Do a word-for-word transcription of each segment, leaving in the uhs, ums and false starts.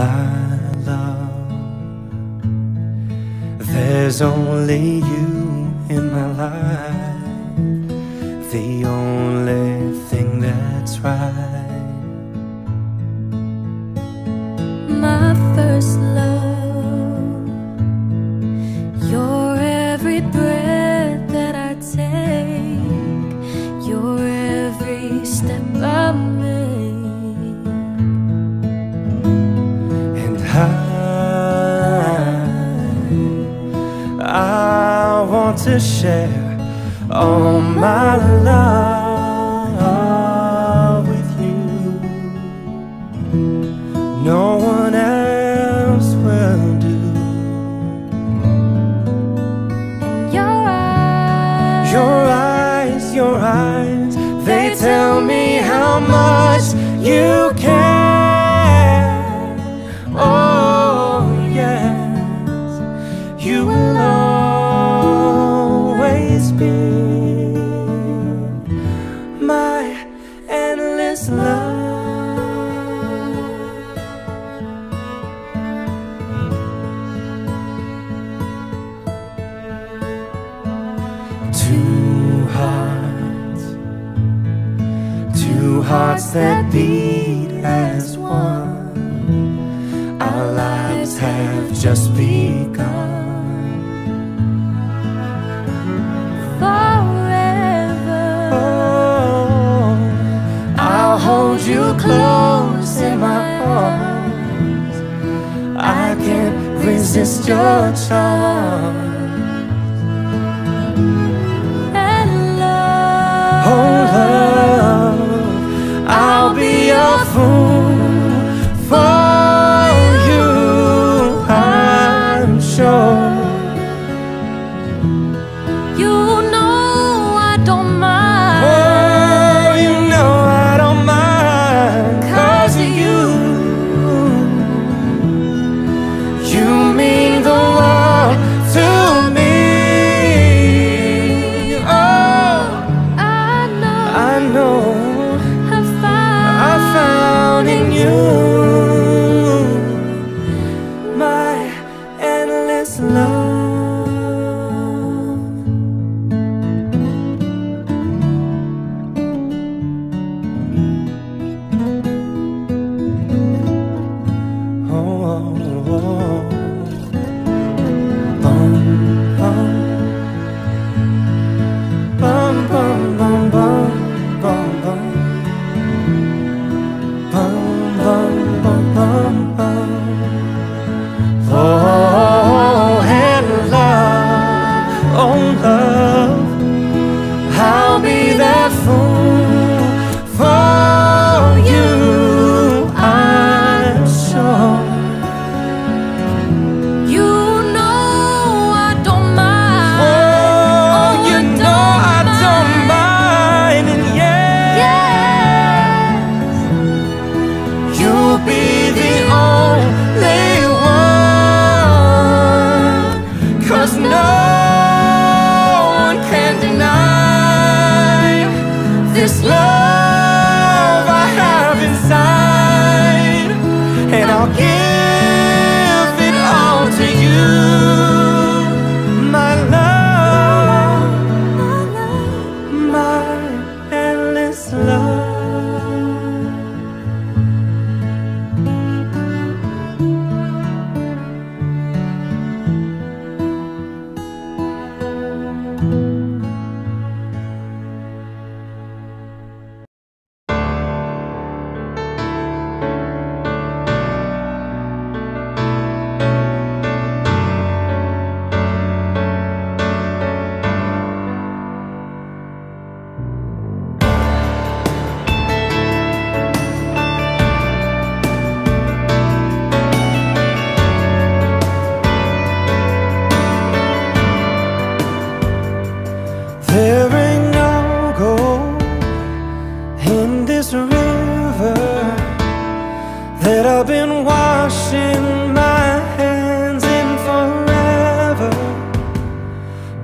thy love. There's only you in my life, the only thing that's right. My first love, you're every breath that I take, you're every step I make. I want to share all my love with you. No one else will do. And your eyes, your eyes, your eyes, they tell me how much you care. Two hearts, two hearts that beat as one. Our lives have just begun. Forever, oh, I'll hold you close in my arms. I can't resist your charm. This love I have inside, and I'll give it all to you, my love, my endless love. That I've been washing my hands in forever.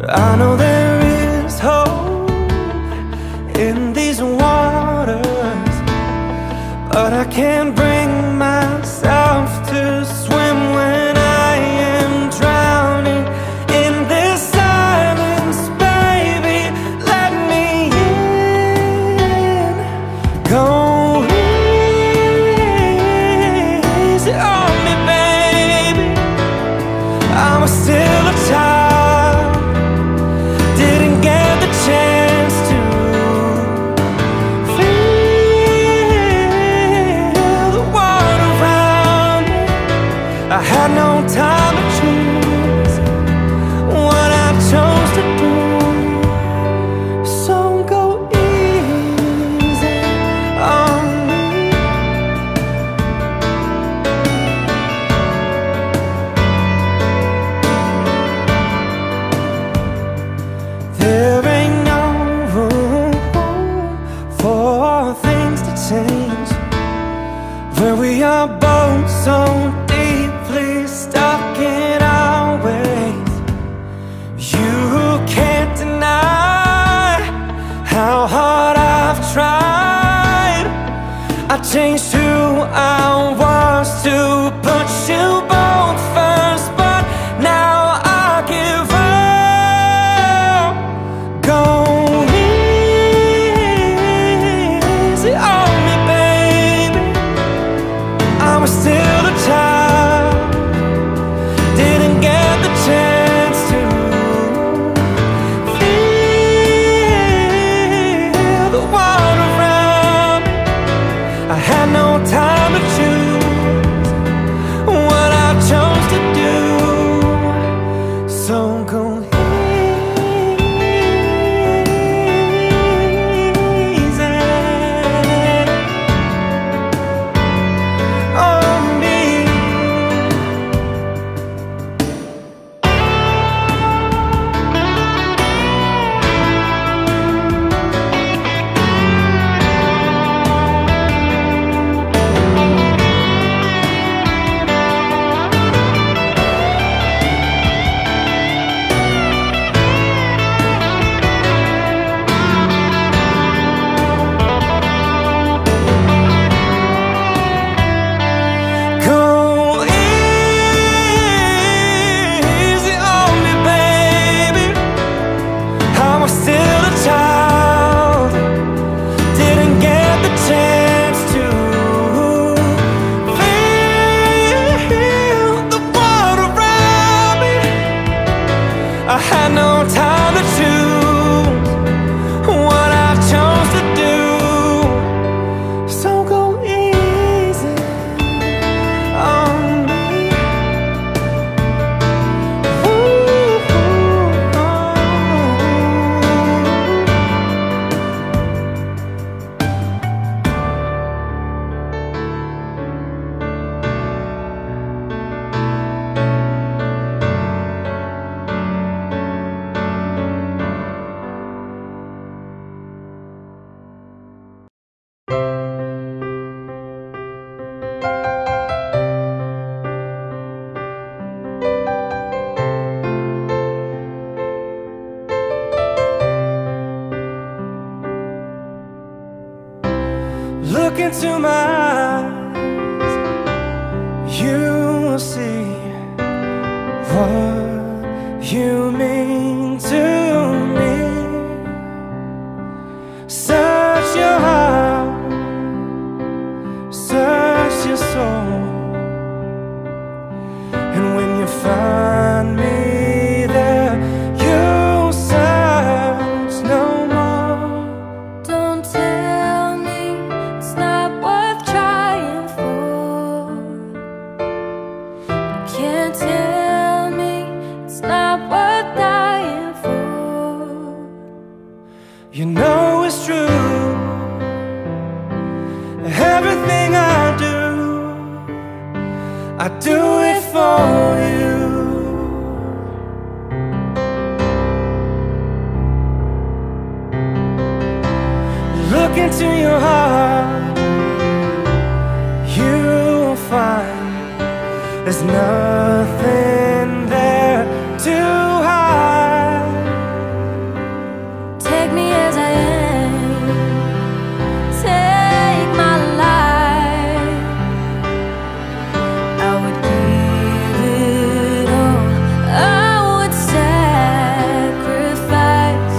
I know there is hope in these waters, but I can't bring myself to how hard I've tried. I changed who I was to put you both first, but now I give up. Go easy on me, baby. I was still a child, didn't get the chance to feel the world around me. I had no time to choose what I chose to do. So go easy on me. I had no time to choose what I chose to do. So go easy on me. Look into my eyes, you will see what you mean to me. Search your heart, search your soul, and when you find me, you know it's true. Everything I do, I do it for you. Look into your heart, you'll find there's nothing there to hide. Take me as I am, take my life, I would give it all, I would sacrifice.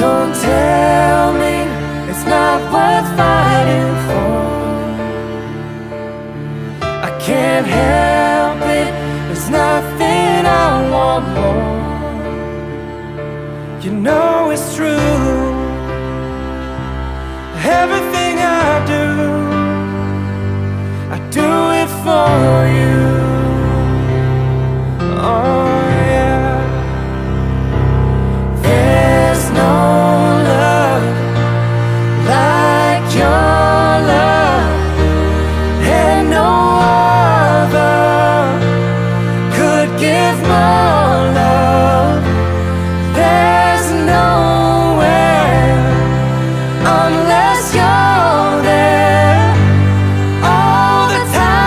Don't tell me it's not worth fighting for, I can't help it, there's nothing I want more. You know it's true, everything I do, I do it for you. Oh yeah. There's no love like your love, and no other could give more love. There's nowhere unless you're there all the time.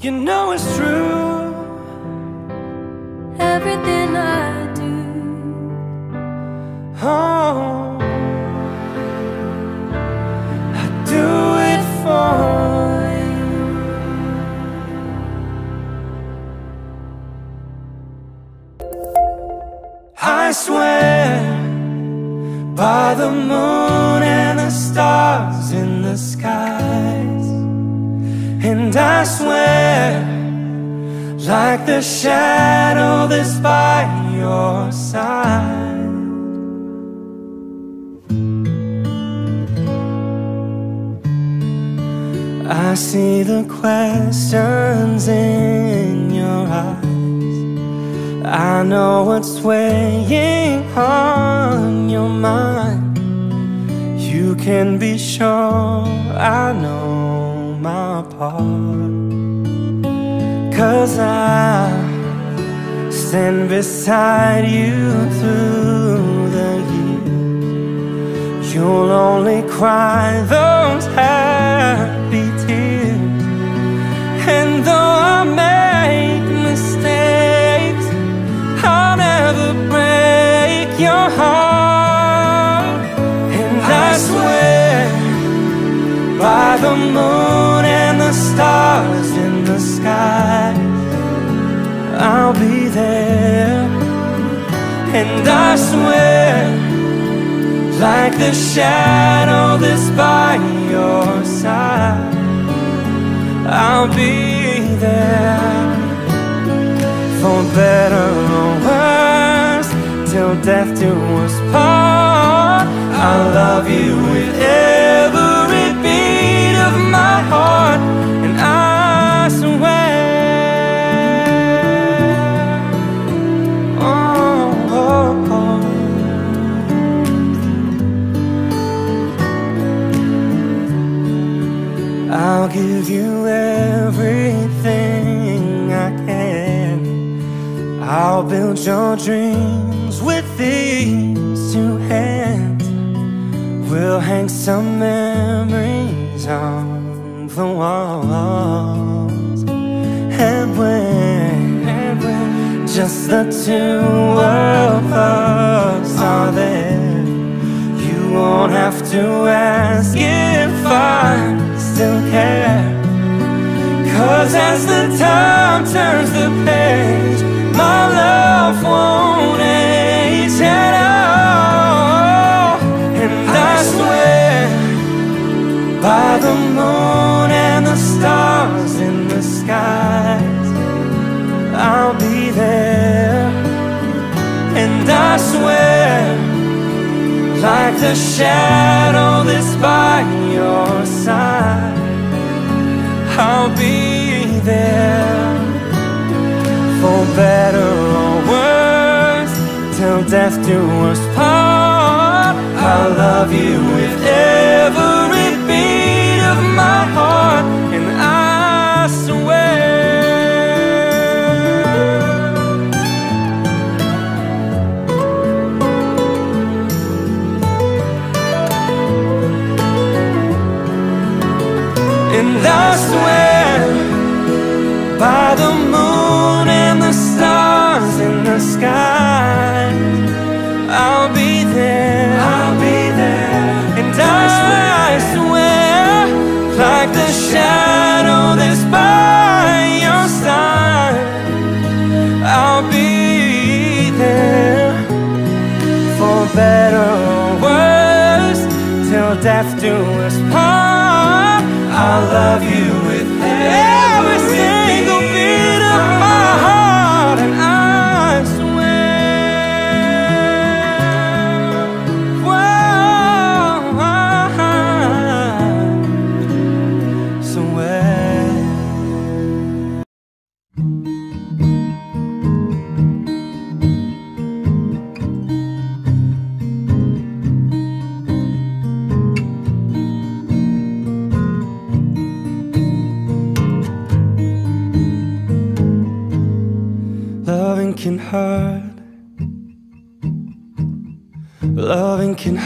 You know it's true. Everything I do, oh, I do it for you. I swear by the moon and the stars in the skies, and I swear, like the shadow that's by your side, I see the questions in your eyes. I know what's weighing on your mind. You can be sure I know my part, 'cause I stand beside you through the years. You'll only cry those happy tears. And though I make mistakes, I'll never break your heart. And I swear by the moon, stars in the sky, I'll be there. And I swear, like the shadow that's by your side, I'll be there. For better or worse, till death do us part, I'll love you with every beat of my heart. I'll give you everything I can. I'll build your dreams with these two hands. We'll hang some memories on the walls. And when, and when just the two of us are there, you won't have to ask if I still care. 'Cause as the time turns the page, my love won't age at all. And I swear by the moon and the stars in the skies, I'll be there. And I swear, like the shadow that's by your side, I'll be there. For better or worse, till death do us part, I'll love you with every beat of my heart. And I swear, and I swear by the moon and the stars in the sky, I'll be there. I'll be there. And I swear, I swear, like the shadow that's by your side, I'll be there. For better or worse, till death do us part, I'll love you with every single beat of my heart. And I swear, whoa, I swear. Loving can hurt. Loving can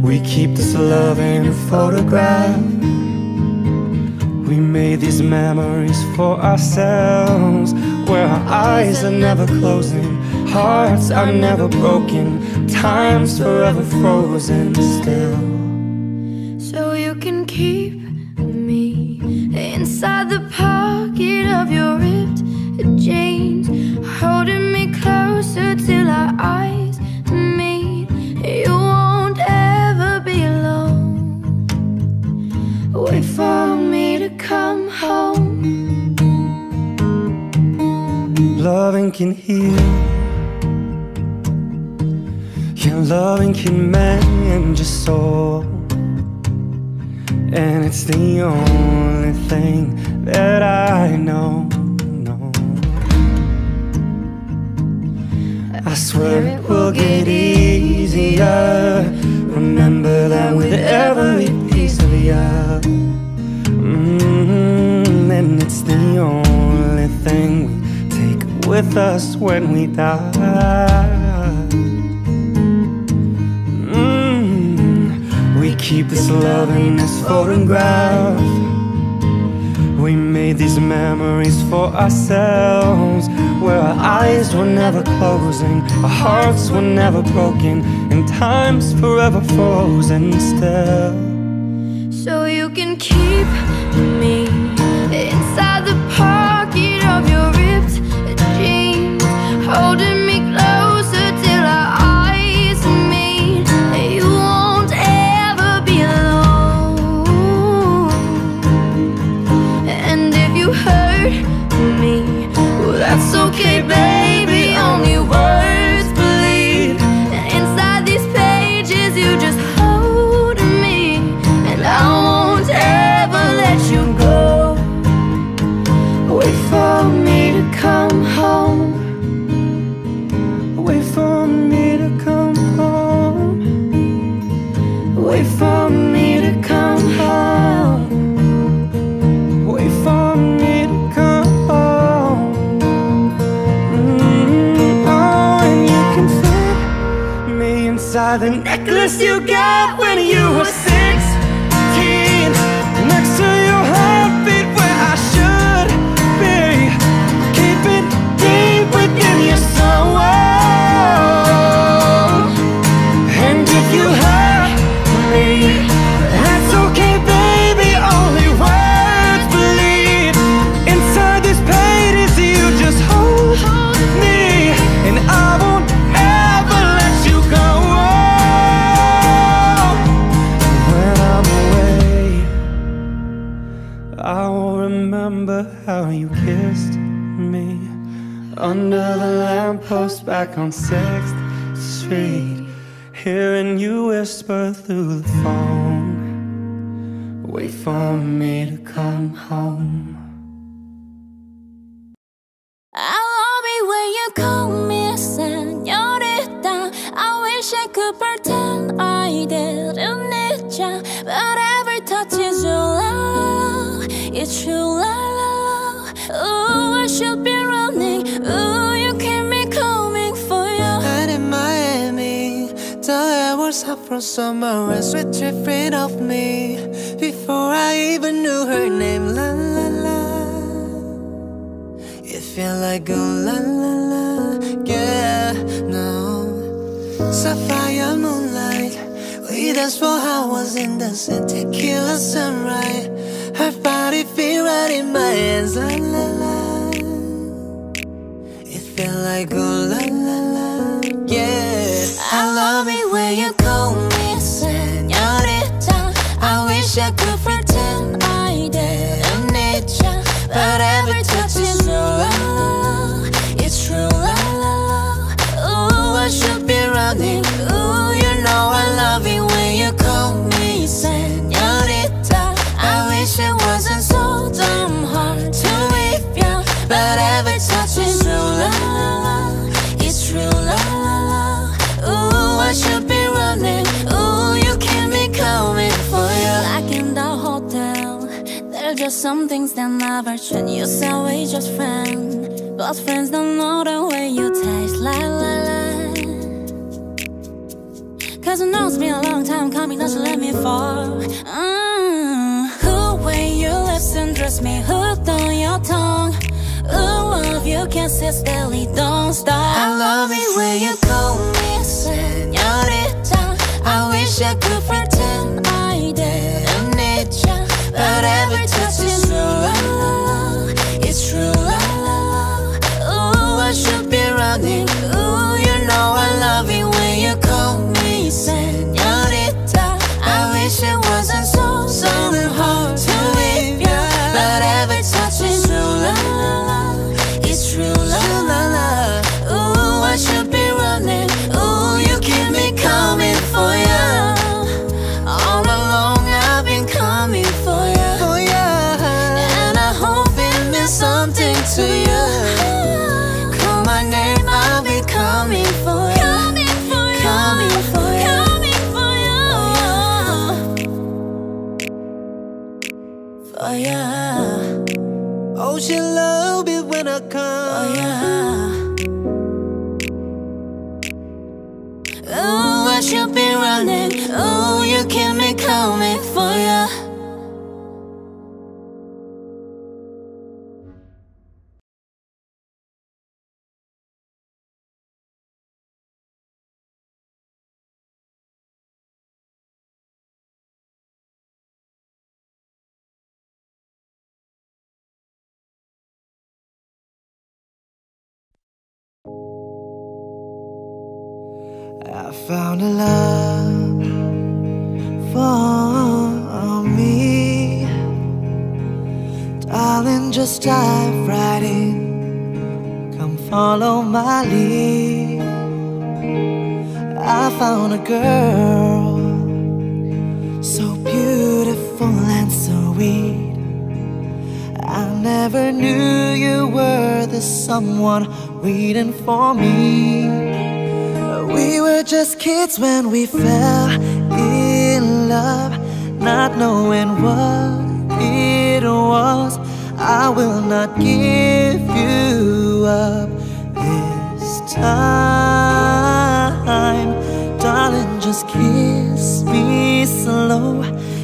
We keep this love in a photograph. We made these memories for ourselves, where our eyes are never closing, hearts are never broken, time's forever frozen still. So you can keep me inside the pocket of your ripped jeans, holding me closer till our eyes meet. You won't ever be alone. Wait for me to come home. Loving can heal, and loving can mend your soul, and it's the only thing that I know, know. I swear it will get easier. Remember that with every piece of you, mm-hmm. And it's the only thing we take with us when we die. Keep this love in this photograph. We made these memories for ourselves, where our eyes were never closing, our hearts were never broken, and time's forever frozen still. So you can keep me inside the pocket of your ripped jeans, holding me closer till our eyes meet. You It's okay, baby, only words bleed. Inside these pages, you just hold me, and I won't ever let you go. Wait for me to come home. Wait for me to come home. Wait for me to come home. Wait for me. Inside the necklace you got when you were sixteen, next to your heartbeat where I should be. Keep it deep within your soul, and if you hurt me, that's okay, baby, only words bleed. Inside these pages you just hold me, and I won't ever let you go. Remember how you kissed me under the lamppost back on sixth street, hearing you whisper through the phone, wait for me to come home. I'll be when you call me señorita. I wish I could pretend I didn't need ya, but every touch is your love. It's true, la la la. Ooh, I should be running. Ooh, you keep me coming for you. And in Miami, the air was hot from summer and sweet dripping off me, before I even knew her name, la la la. It felt like a la la la, yeah, no. Sapphire moonlight, we danced for hours in the city, tequila sunrise. Her body feel right in my hands, la la la. It felt like ooh la la la, yeah. I love it when you call me señorita. I wish I could pretend I didn't need ya, but every touch is true, la la. It's true, la la la. Ooh, I should be running. Ooh, you know I love it when you call me señorita. I wish it wasn't so damn hard to leave ya, but every touch is true, la la la. It's true, la la la. Ooh, I should be running. just some things that never change. You say we just friends, but friends don't know the way you taste. La la la. Cause it knows me a long time coming, don't you let me fall. Mm. Who way you listen, dress me hooked on your tongue. Ooh, love you can't sit steadily, don't stop. I love it when you call me señorita. I wish I could pretend I didn't need ya, but every touch is true, la, it's true, la, la. Ooh, I should be running. Ooh, you know I love it when you call me señorita. I wish it wasn't so, so hard to leave ya, but every touch is true, la, la, la. To you, call my name, I'll be coming for you, coming for you, coming for you, coming for you, for you. Oh, she love it when I come. Oh, I should be running. Oh, you keep me coming for you. I found a love for me, darling, just dive right in, come follow my lead. I found a girl, so beautiful and sweet. I never knew you were the someone waiting for me. We were just kids when we fell in love, not knowing what it was. I will not give you up this time. Darling, just kiss me slow.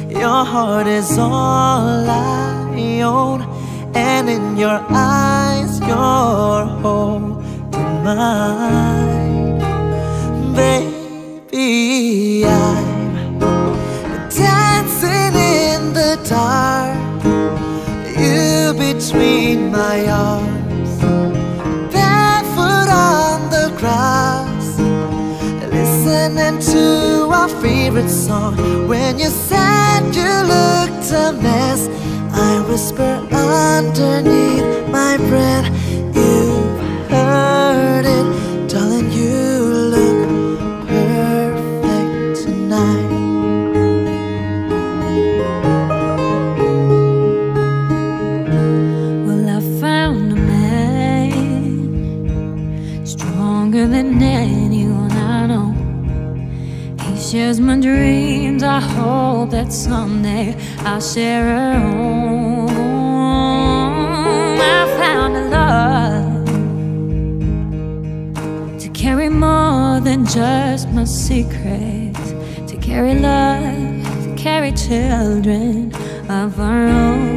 Your heart is all I own, and in your eyes you're holding mine. Baby, I'm dancing in the dark, you between my arms, barefoot on the grass, listening to our favorite song. When you said you looked a mess, I whisper underneath my breath, you've heard it, darling, you than anyone I know. He shares my dreams, I hope that someday I'll share her home. I found a love to carry more than just my secrets, to carry love, to carry children of our own.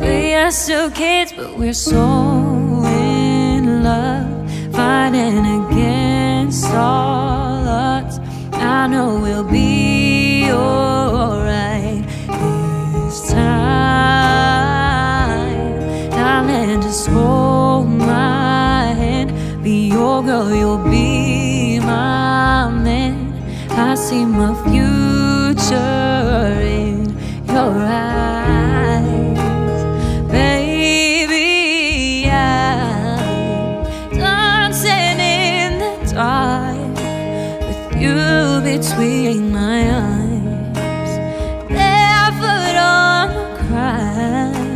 We are still kids, but we're so in love, fighting against all odds. I know we'll be alright this time. Darling, just hold my hand, be your girl, you'll be my man. I see my future in your eyes. Baby, between my eyes, barefoot on the grass,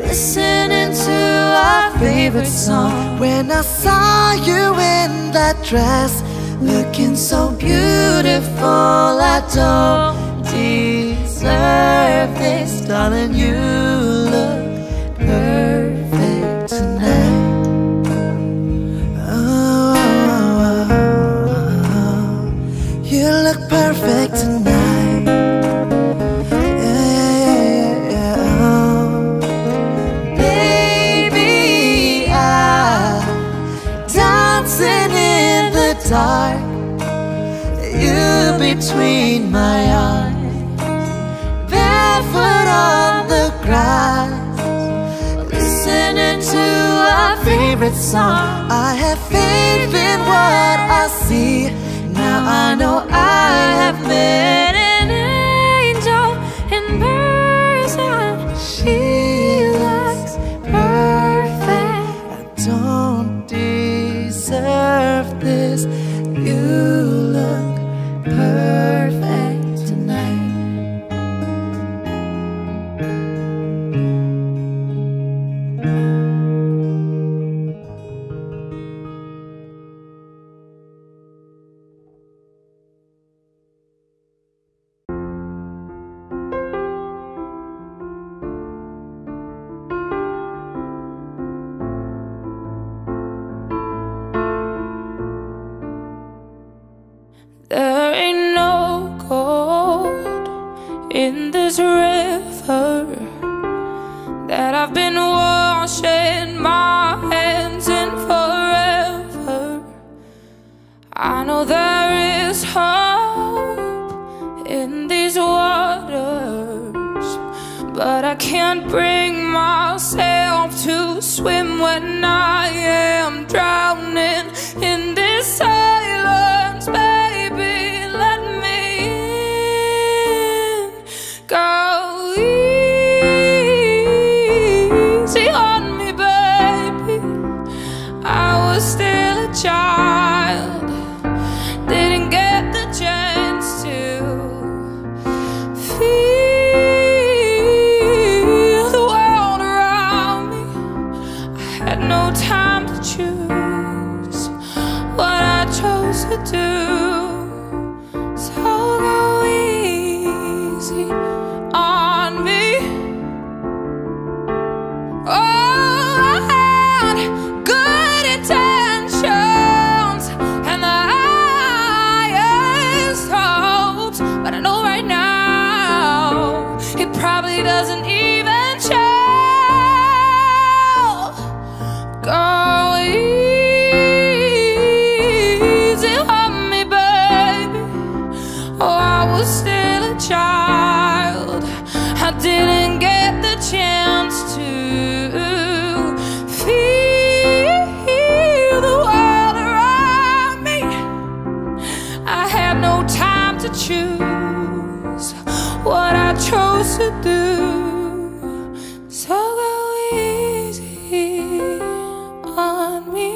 listening to our favorite song. When I saw you in that dress, looking so beautiful, I don't deserve. surface, darling, you look perfect tonight. Oh, oh, oh, oh. You look perfect tonight. Yeah, yeah, yeah, yeah. Oh. Baby, I'm dancing in the dark, you between my arms, foot on the grass, listening to our favorite song. I have faith in what I see. Now I know I have met an angel in person. She looks perfect. I don't deserve this. You look perfect. There ain't no gold in this river that I've been washing my hands in forever. I know there is hope in these waters, but I can't bring myself to swim when I am drowning in this silence, baby. Go easy on me, baby. I was still a child, didn't get the chance to feel the world around me. I had no time to choose what I chose to do. So go easy on me. Oh, I had good intentions and the highest hopes, but I know right now it probably doesn't even show. Go easy on me, baby. Oh, I was still a child, didn't get the chance to feel the world around me. I had no time to choose what I chose to do. So go easy on me.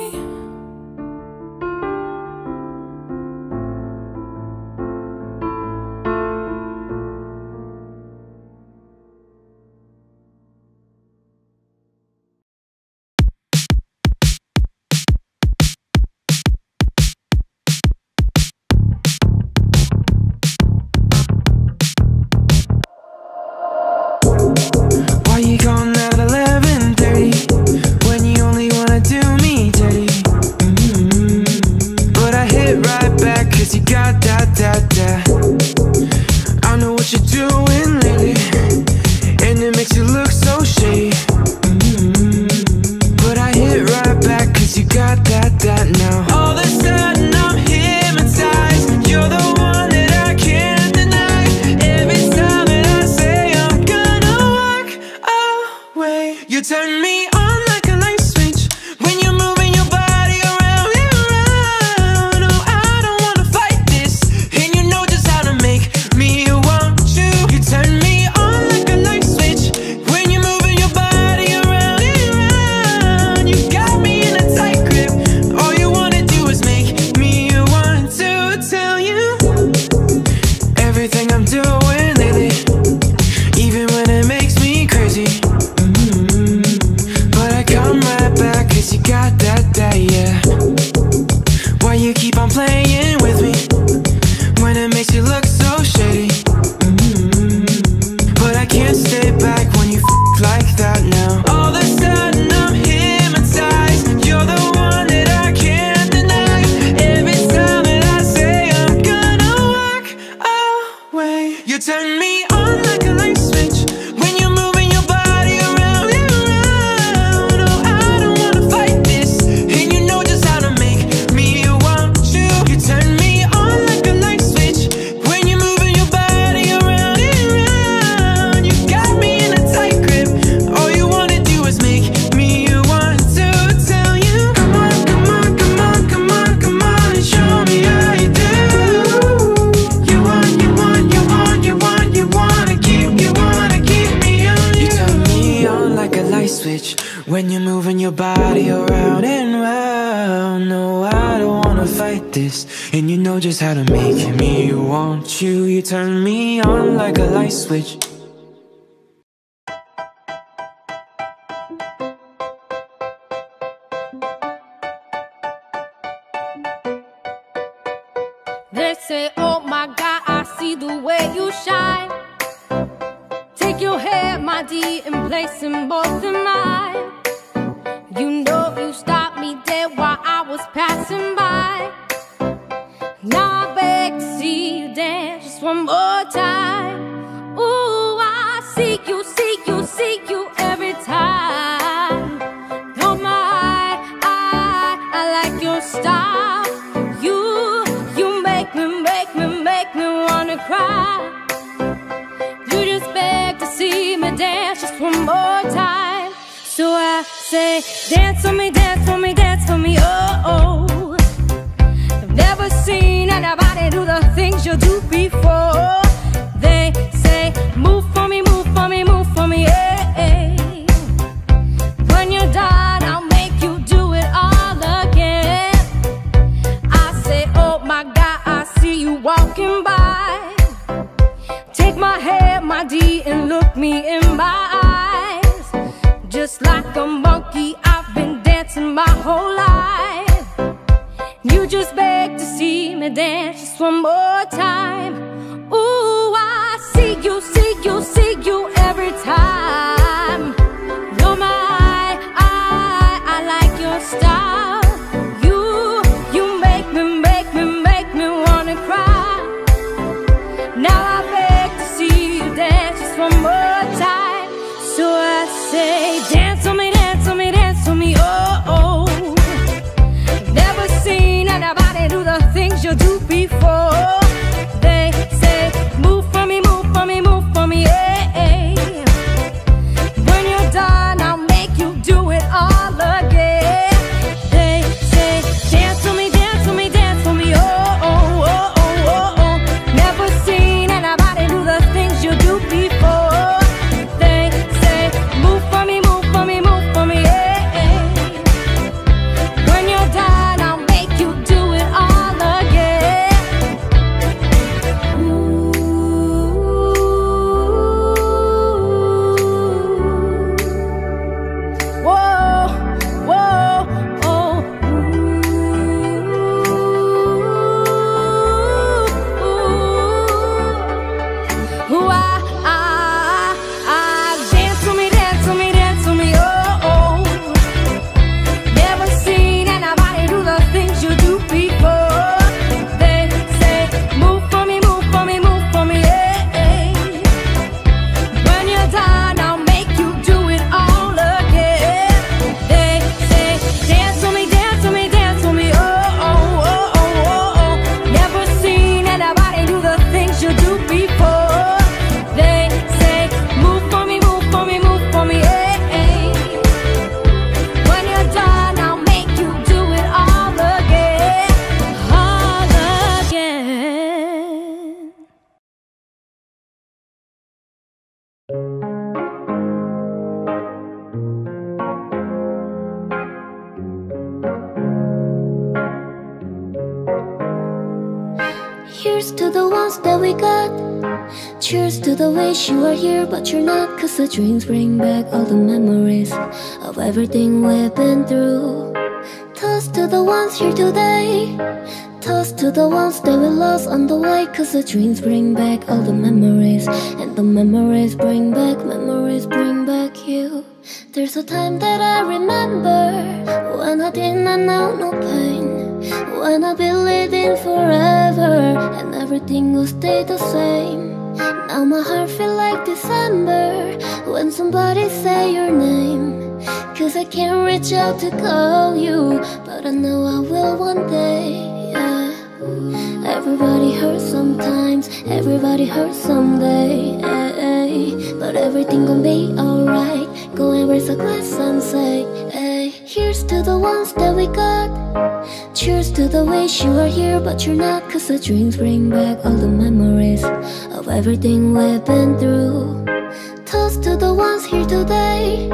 Playing with me when it makes you look so shady. Mm-hmm. switch when you're moving your body around and round. No, I don't wanna fight this, and you know just how to make me want you. You turn me on like a light switch. They say, oh my God, I see the way you shine. Take your hair, my dear, and place them both in mine. You know you stopped me dead while I was passing by. Now I beg to see you dance just one more time. Ooh, I see you, see you, see you every time. No, my eye, I, I like your style. You, you make me, make me, make me wanna cry. Dance just one more time. So I say, dance for me, dance for me, dance for me, oh, oh. I've never seen anybody do the things you do before. They say, move for me, move for me, move for me, eh, eh. When you're done, I'll make you do it all again. I say, oh my God, I see you walking by. Take my hand, my D, and look me in my eyes. Just like a monkey, I've been dancing my whole life. You just beg to see me dance just one more time. Ooh, I see you, see you, see you every time. You're my eye, eye, I like your style. You, you make me, make me, make me wanna cry. Now I one more time. So I say, dance on me, dance on me, dance on me, oh, oh. I've never seen anybody do the things you do before. They say, move for me, move for me, move for me, eh, eh. When you're done, I'll make you do it all again. They say, dance for me, dance for me, dance for me, oh, oh, oh, oh, oh, oh. Never seen anybody do the things you do before. Here's to the ones that we got. Cheers to the wish you are here but you're not. Cause the drinks bring back all the memories of everything we've been through. Toast to the ones here today. Toast to the ones that we lost on the way. Cause the drinks bring back all the memories. And the memories bring back, memories bring back you. There's a time that I remember when I didn't know no pain. When I believed in forever and everything will stay the same. Now my heart feels like December when somebody say your name. Cause I can't reach out to call you, but I know I will one day, yeah. Everybody hurts sometimes, everybody hurts someday, ay, ay. But everything gon' be alright, go and raise a glass and say, ay. Here's to the ones that we got. Cheers to the wish you are here but you're not. Cause the drinks bring back all the memories of everything we've been through. Toast to the ones here today.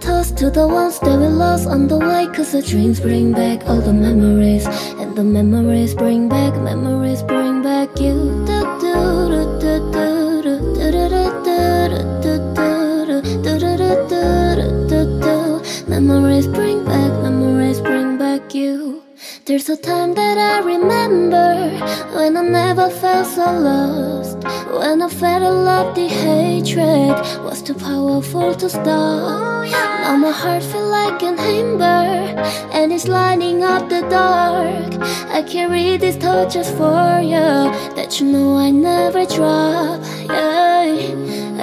Toast to the ones that we lost on the way. Cause the dreams bring back all the memories, and the memories bring back, memories bring back you. Memories bring back, memories bring back you. There's a time that I remember when I never felt so lost, when I felt all of the hatred was too powerful to stop. Now my heart feels like an ember, and it's lighting up the dark. I carry these torches for you, that you know I never drop, yeah.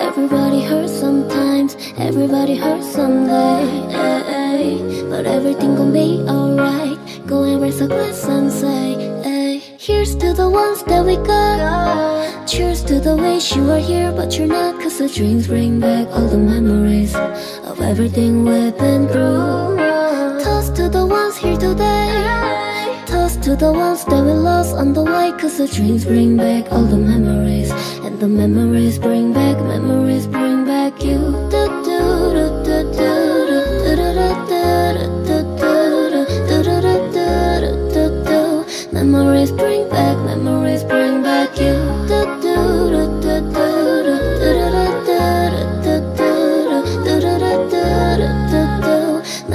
Everybody hurts sometimes, everybody hurts someday, yeah. But everything gon' be alright, go and raise a glass and say, hey. Here's to the ones that we got. Cheers to the wish you were here but you're not. Cause the dreams bring back all the memories of everything we've been through. Toast to the ones here today, toast to the ones that we lost on the way. Cause the dreams bring back all the memories, and the memories bring back, memories bring back you. Memories bring back, memories bring back you.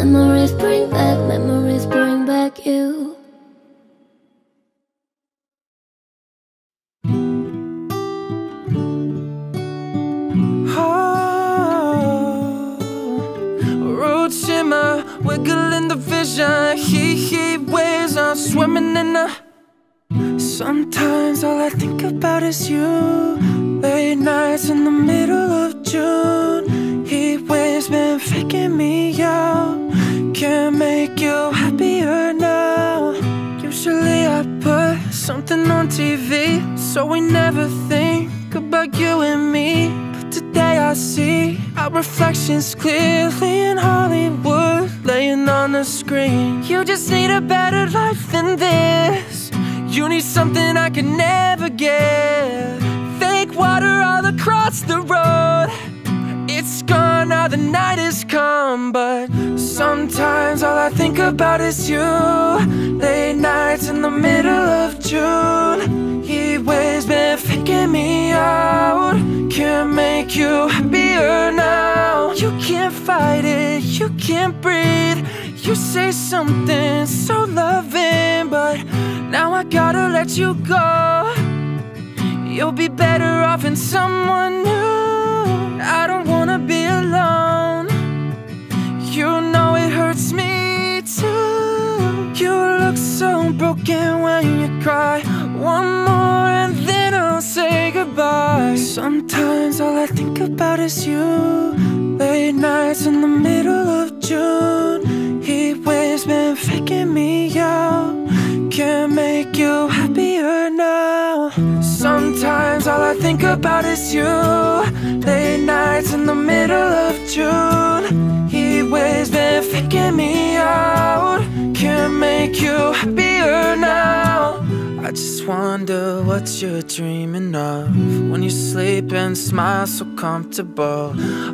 Memories bring back, memories bring back you. Oh, road shimmer, wiggle in the vision. He, he waves, I'm swimming in the. Sometimes all I think about is you. Late nights in the middle of June. Heat waves been faking me out. Can't make you happier now. Usually I put something on T V, so we never think about you and me. But today I see our reflections clearly in Hollywood, laying on the screen. You just need a better life than this. You need something I can never get. Fake water all across the road. It's gone, now the night is come. But sometimes all I think about is you. Late nights in the middle of June. Heat waves been faking me out. Can't make you happier now. You can't fight it, you can't breathe. You say something so loving, but now I gotta let you go. You'll be better off in someone new. I don't wanna be alone. You know it hurts me too. You look so broken when you cry. One more and then I'll say goodbye. Sometimes all I think about is you. Late nights in the middle of June. Heat waves been faking me out. Can't make you happier now. Sometimes all I think about is you. Late nights in the middle of June. Heat waves been faking me out. Can't make you happier now. I just wonder what you're dreaming of when you sleep and smile so comfortable.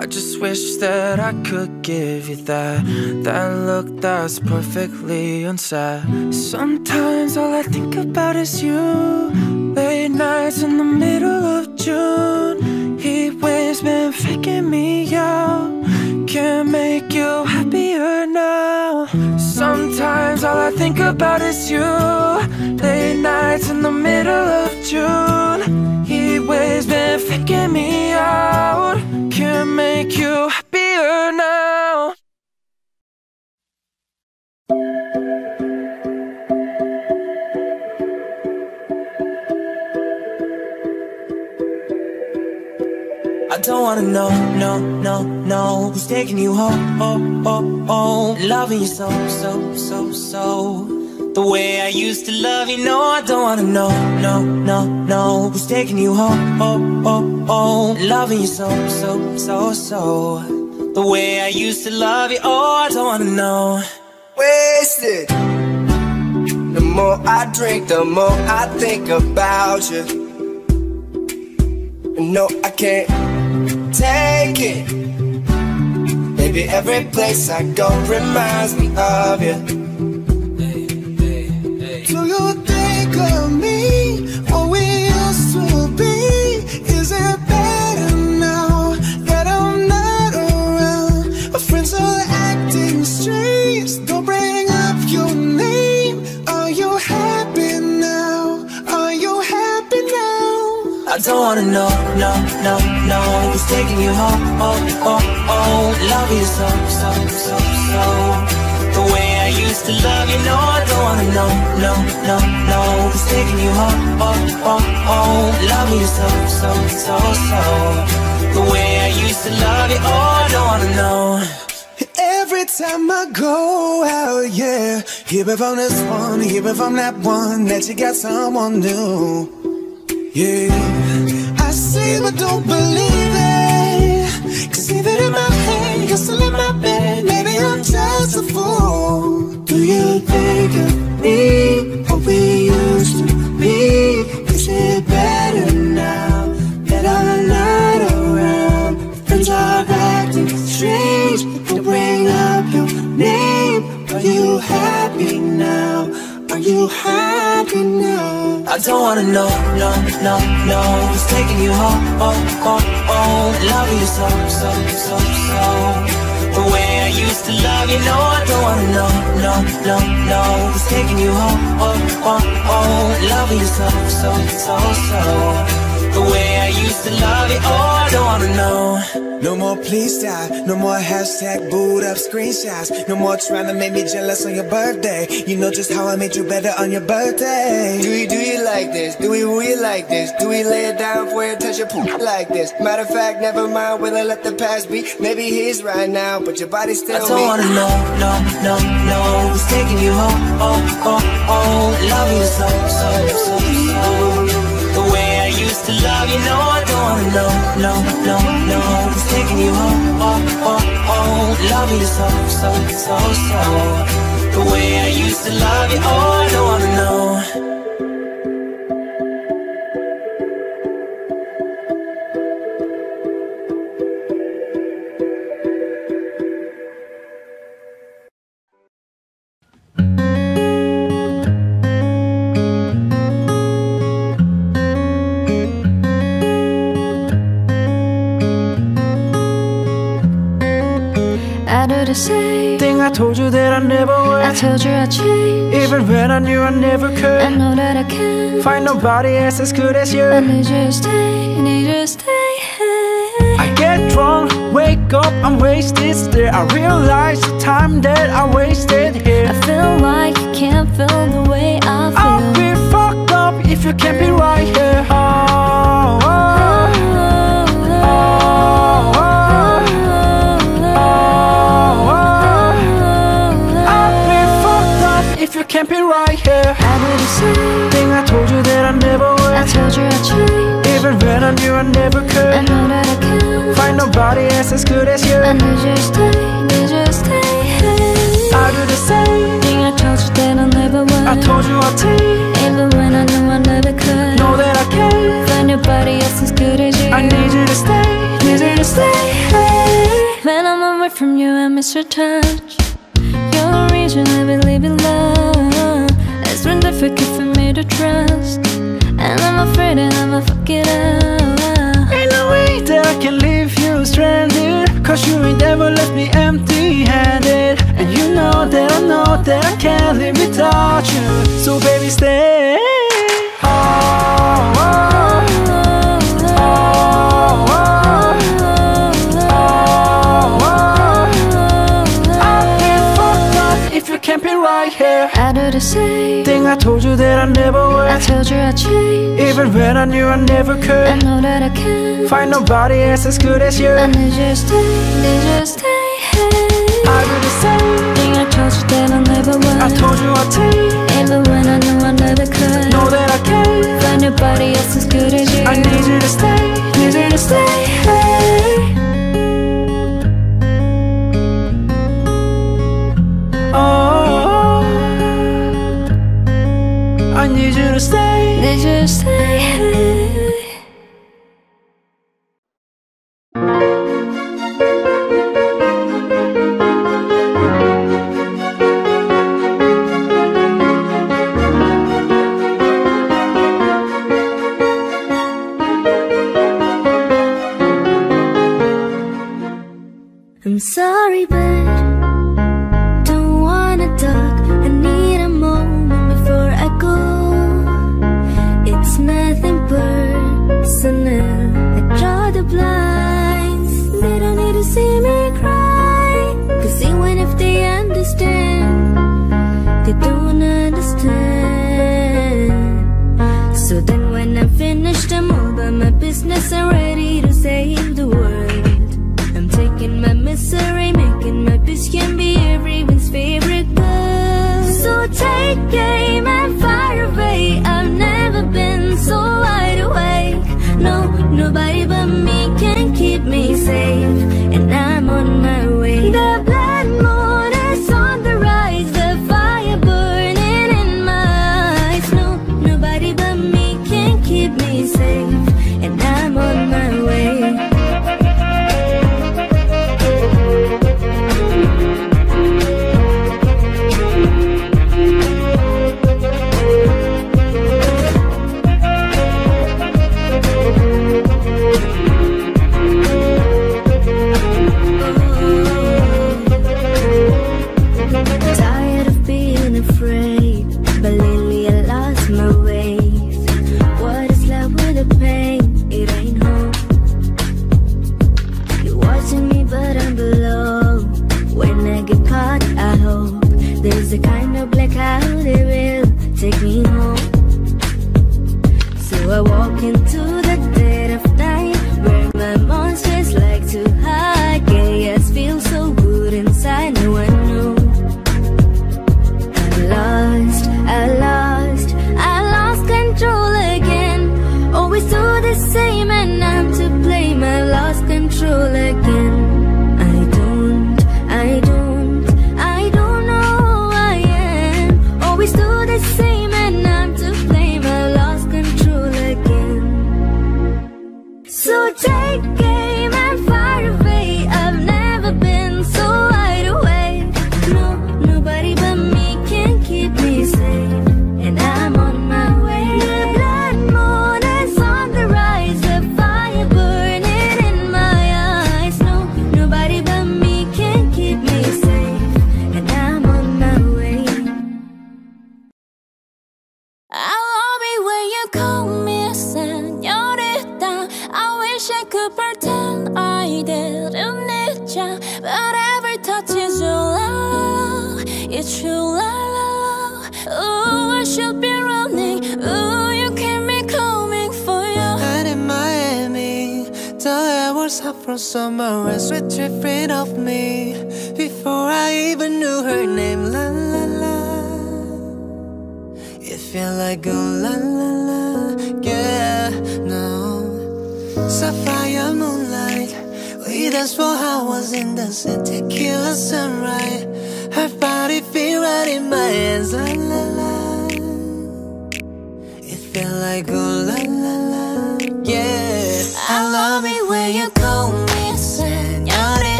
I just wish that I could give you that, that look that's perfectly unsaid. Sometimes all I think about is you. Late nights in the middle of June. Heat waves been faking me out. Can't make you happier now. Sometimes all I think about is you. Late nights in the middle of June. Heat waves been faking me out. Can't make you happier now. I don't wanna know, no, no, no, who's taking you home, oh, oh, oh. Loving you so, so, so, so the way I used to love you, no, I don't wanna know, no, no, no, who's taking you home, oh, oh, oh. Loving you so, so, so, so the way I used to love you, oh, I don't wanna know. Wasted. The more I drink, the more I think about you. No, I can't take it. Baby, every place I go reminds me of you. Hey, hey, hey. Do you think of me, what we used to be? Is it better now that I'm not around? My friends are acting strange, don't bring up your name. Are you happy now? Are you happy now? I don't wanna know, no, no, no. Who's taking you home, oh, oh. Love you so, so, so, so. The way I used to love you, no, I don't wanna know, no, no, no. It's taking you home, oh, oh, oh. Love you so, so, so, so. The way I used to love you, oh, I don't wanna know. Every time I go out, yeah, hear me from this one, hear me from that one, that you got someone new. Yeah, I see but don't believe it, cause even in my head you're still in my bed. Maybe I'm just a fool. Do you think of me, what we used to be? Is it better now that I'm not around? Friends are acting strange, don't bring up your name. Are you happy now? Are you happy now? I don't wanna know, no, no, no. Who's taking you home, oh, oh, oh. Love you so, so, so, so. The way I used to love you, no, I don't wanna know, no, no, no. Who's taking you home, oh, oh, oh. Love you so, so, so, so. The way I used to love you, oh, I don't wanna know. No more please stop, no more hashtag boot up screenshots. No more trying to make me jealous on your birthday. You know just how I made you better on your birthday. Do you, do you like this? Do we, we like this? Do we lay it down for you, touch your poop like this? Matter of fact, never mind, will I let the past be? Maybe he's right now, but your body's still me. I don't me. wanna know, no, no, no. Who's taking you home, oh, oh, oh. Love you so, so, so, so. The way I used to love you, no, I don't wanna know, no, no, no. It's taking you home, oh, oh, oh. Love you so, so, so, so. The way I used to love you, oh, I don't wanna know. The same thing I told you that I never would. I told you I'd change, even when I knew I never could. I know that I can't find nobody else as good as you. I need you to stay, I need you to stay. I get drunk, wake up, I'm wasted still. I realize the time that I wasted here. I feel like you can't feel the way I feel. I'll be fucked up if you can't be right here. Oh, oh, oh, oh, oh. Can't be right here. I did the same thing I told you that I never would. I told you I'd change, even when I knew I never could. I know that I can't find nobody else as good as you. I need you to stay, need you to stay. I do the same thing I told you that I never would. I told you I'd change, even when I knew I never could. Know that I can't find nobody else as good as you. I need you to stay, need you to stay. When I'm away from you, I miss your touch. You're the reason I believe in love. It's been difficult for me to trust, and I'm afraid that I'ma fuck it up. Ain't no way that I can leave you stranded, cause you ain't ever left me empty-handed. And you know that I know that I can't live without you, so baby stay. Oh, oh, oh. Can't be right here. I do the same thing I told you that I never would. I told you I'd change, even when I knew I never could. I know that I can't find nobody else as good as you. I need you to stay, need you to stay. I do the same thing I told you that I never would. I told you I'd change, even when I knew I never could. Know that I can't find nobody else as good as you. I need you to stay, need you to stay. Hey. Oh, I need you to stay, need you to stay. sorry, but don't wanna talk. I need a moment before I go. It's nothing personal. I draw the blinds. They don't need to see me cry, 'cause even if they understand, they don't understand. So then when I'm finished, I'm all by my business and ready to save the world. Taking my misery, making my bitch can be everyone's favorite girl. So take aim and fire away. I've never been so wide awake. No, nobody but me can keep me safe, and I'm on my way. The blood moon is on the rise, the fire burning in my eyes. No, nobody but me can keep me safe, and I'm on my way.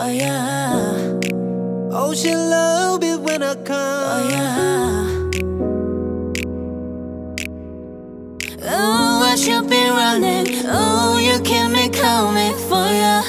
oh yeah. Oh, she love it when I come, oh yeah. Oh, I should be running, oh, you keep me coming for ya.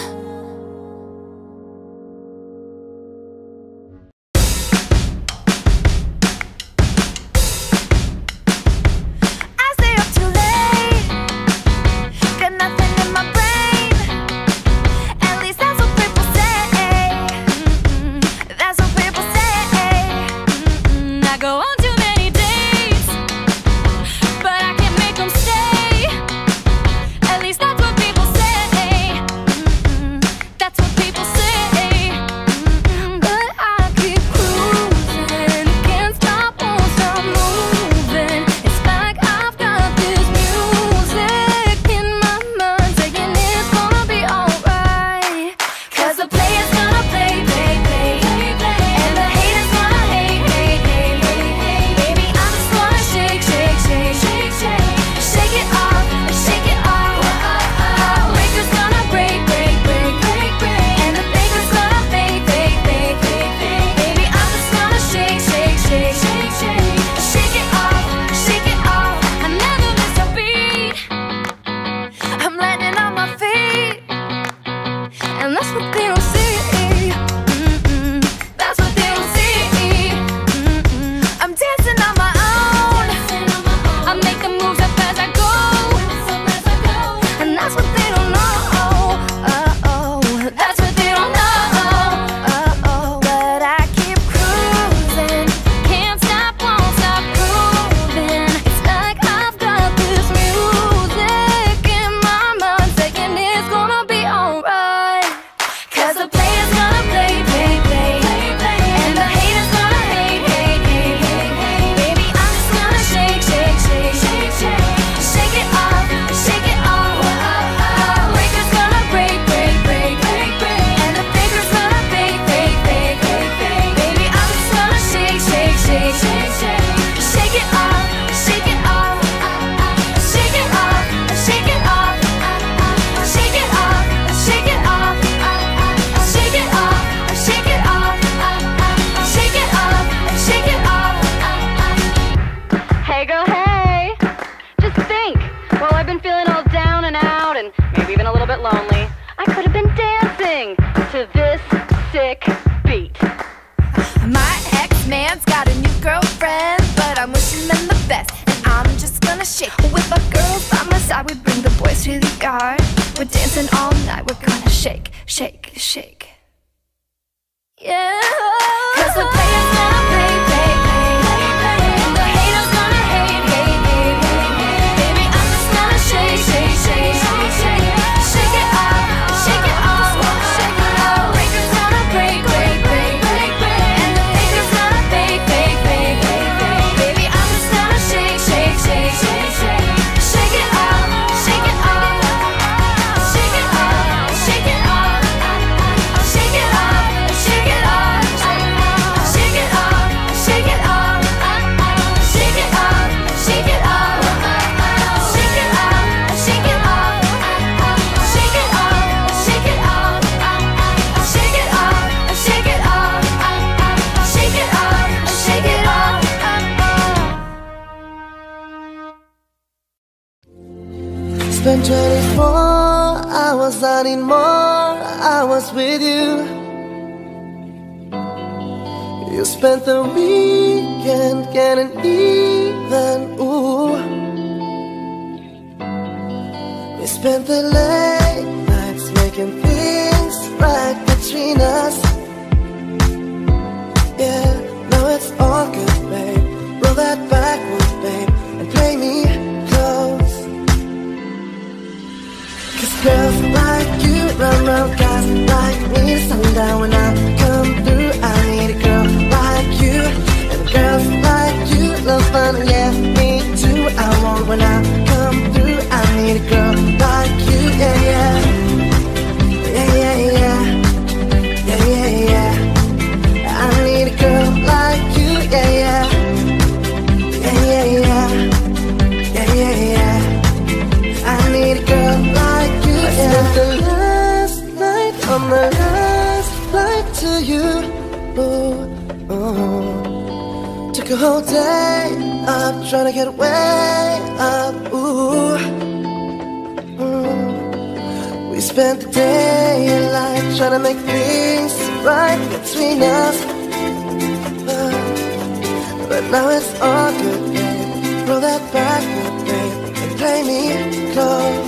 Spent twenty-four hours, I need more hours with you. You spent the weekend getting even, ooh. We spent the late nights making things right between us. Yeah, now it's all good, babe. Roll that backwards, babe, and play me close. Girls like you run round guys like me. Sundown when I come through, I need a girl like you. And girls like you love fun, yeah, me too. I want when I come through, I need a girl like you, yeah, yeah. Yeah, yeah, yeah. Yeah, yeah, yeah. I need a girl like you, yeah, yeah. Yeah, yeah, yeah. Yeah, yeah, yeah. I need a girl like you. I spent the last night on the last to you. Ooh, ooh. Took a whole day up trying to get away up. Ooh, mm. We spent the day in life trying to make things right between us. Uh, but now it's all good, babe. Roll that back, babe, and play me close.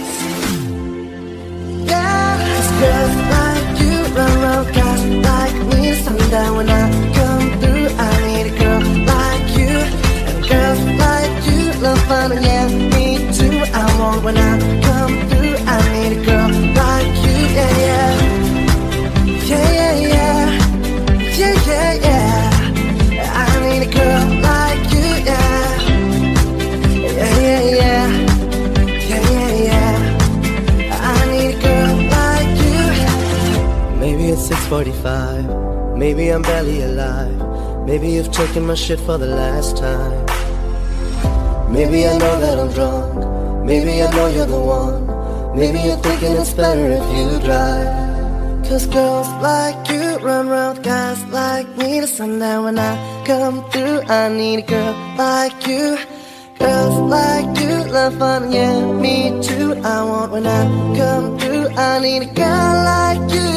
Girls like you run around, guys like me. Sometime when I come through, I need a girl like you. And girls like you love fun, and yeah, me too. I want when I come through, I need a girl like you. Yeah, yeah, yeah, yeah, yeah, yeah, yeah, yeah. I need a girl like you, yeah, yeah, yeah, yeah. Maybe it's six forty-five, maybe I'm barely alive. Maybe you've taken my shit for the last time. Maybe I know that I'm drunk, maybe I know you're the one. Maybe you're thinking it's better if you drive. Cause girls like you run around with guys like me. The sundown when I come through, I need a girl like you. Girls like you love fun, yeah, me too. I want when I come through, I need a girl like you.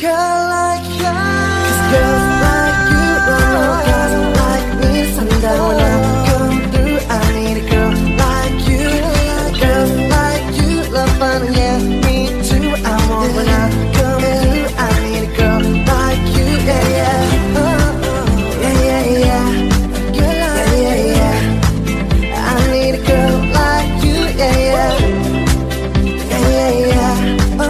Girl like you, cause girls like you run around guys like me. Sometime when I come through, I need a girl like you. Girls like you love fun, yeah, me too. I want when I come through, I need a girl like you. Yeah, yeah, oh, yeah, yeah, yeah. Girl like you, yeah, yeah. I need a girl like you, yeah, yeah, yeah, yeah, yeah. Oh.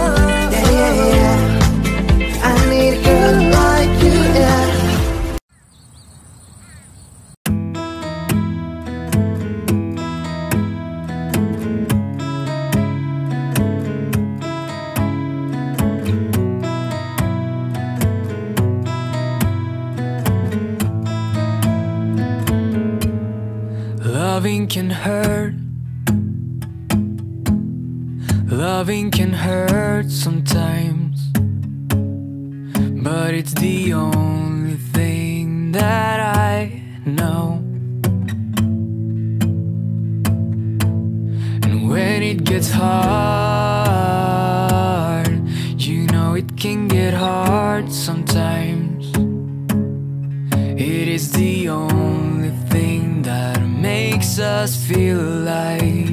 Loving can hurt. Loving can hurt sometimes, but it's the only thing that I know. And when it gets hard, you know it can get hard sometimes. It is the only thing that makes us feel alive.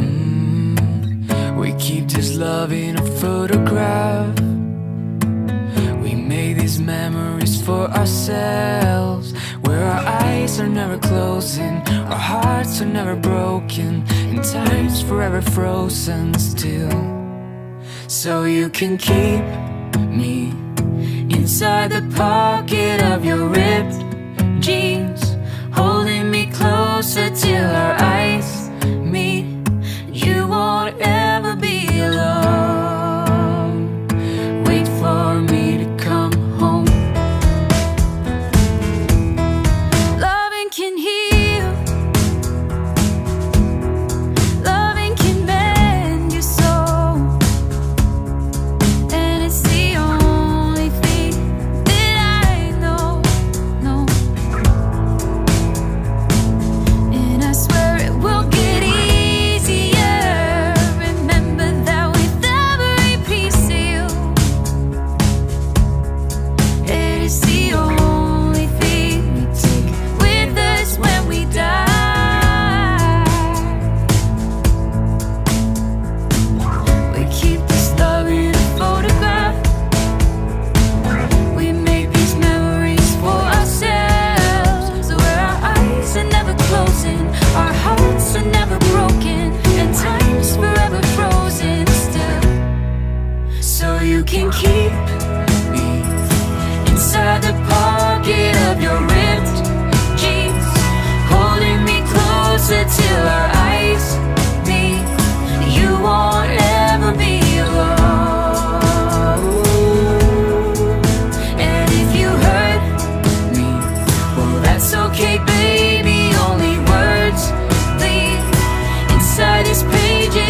Mm. We keep this love in a photograph. We made these memories for ourselves, where our eyes are never closing, our hearts are never broken, and time's forever frozen still. So you can keep me inside the pocket of your ripped jeans, holding me closer till our eyes meet. You won't ever be alone. Wait for me to come home. Loving can heal. Loving can mend your soul. And it's the only thing that I know. No.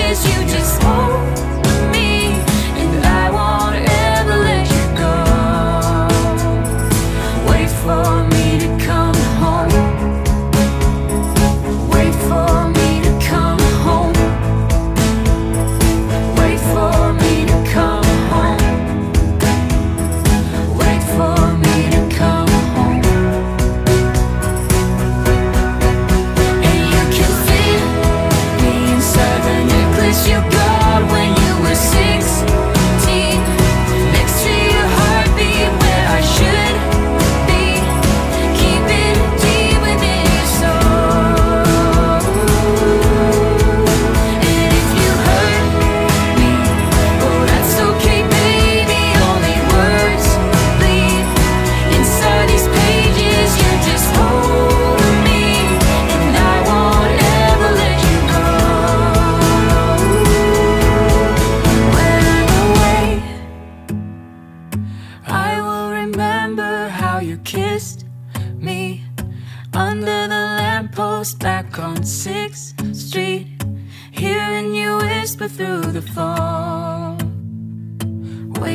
You just hold me, and I won't.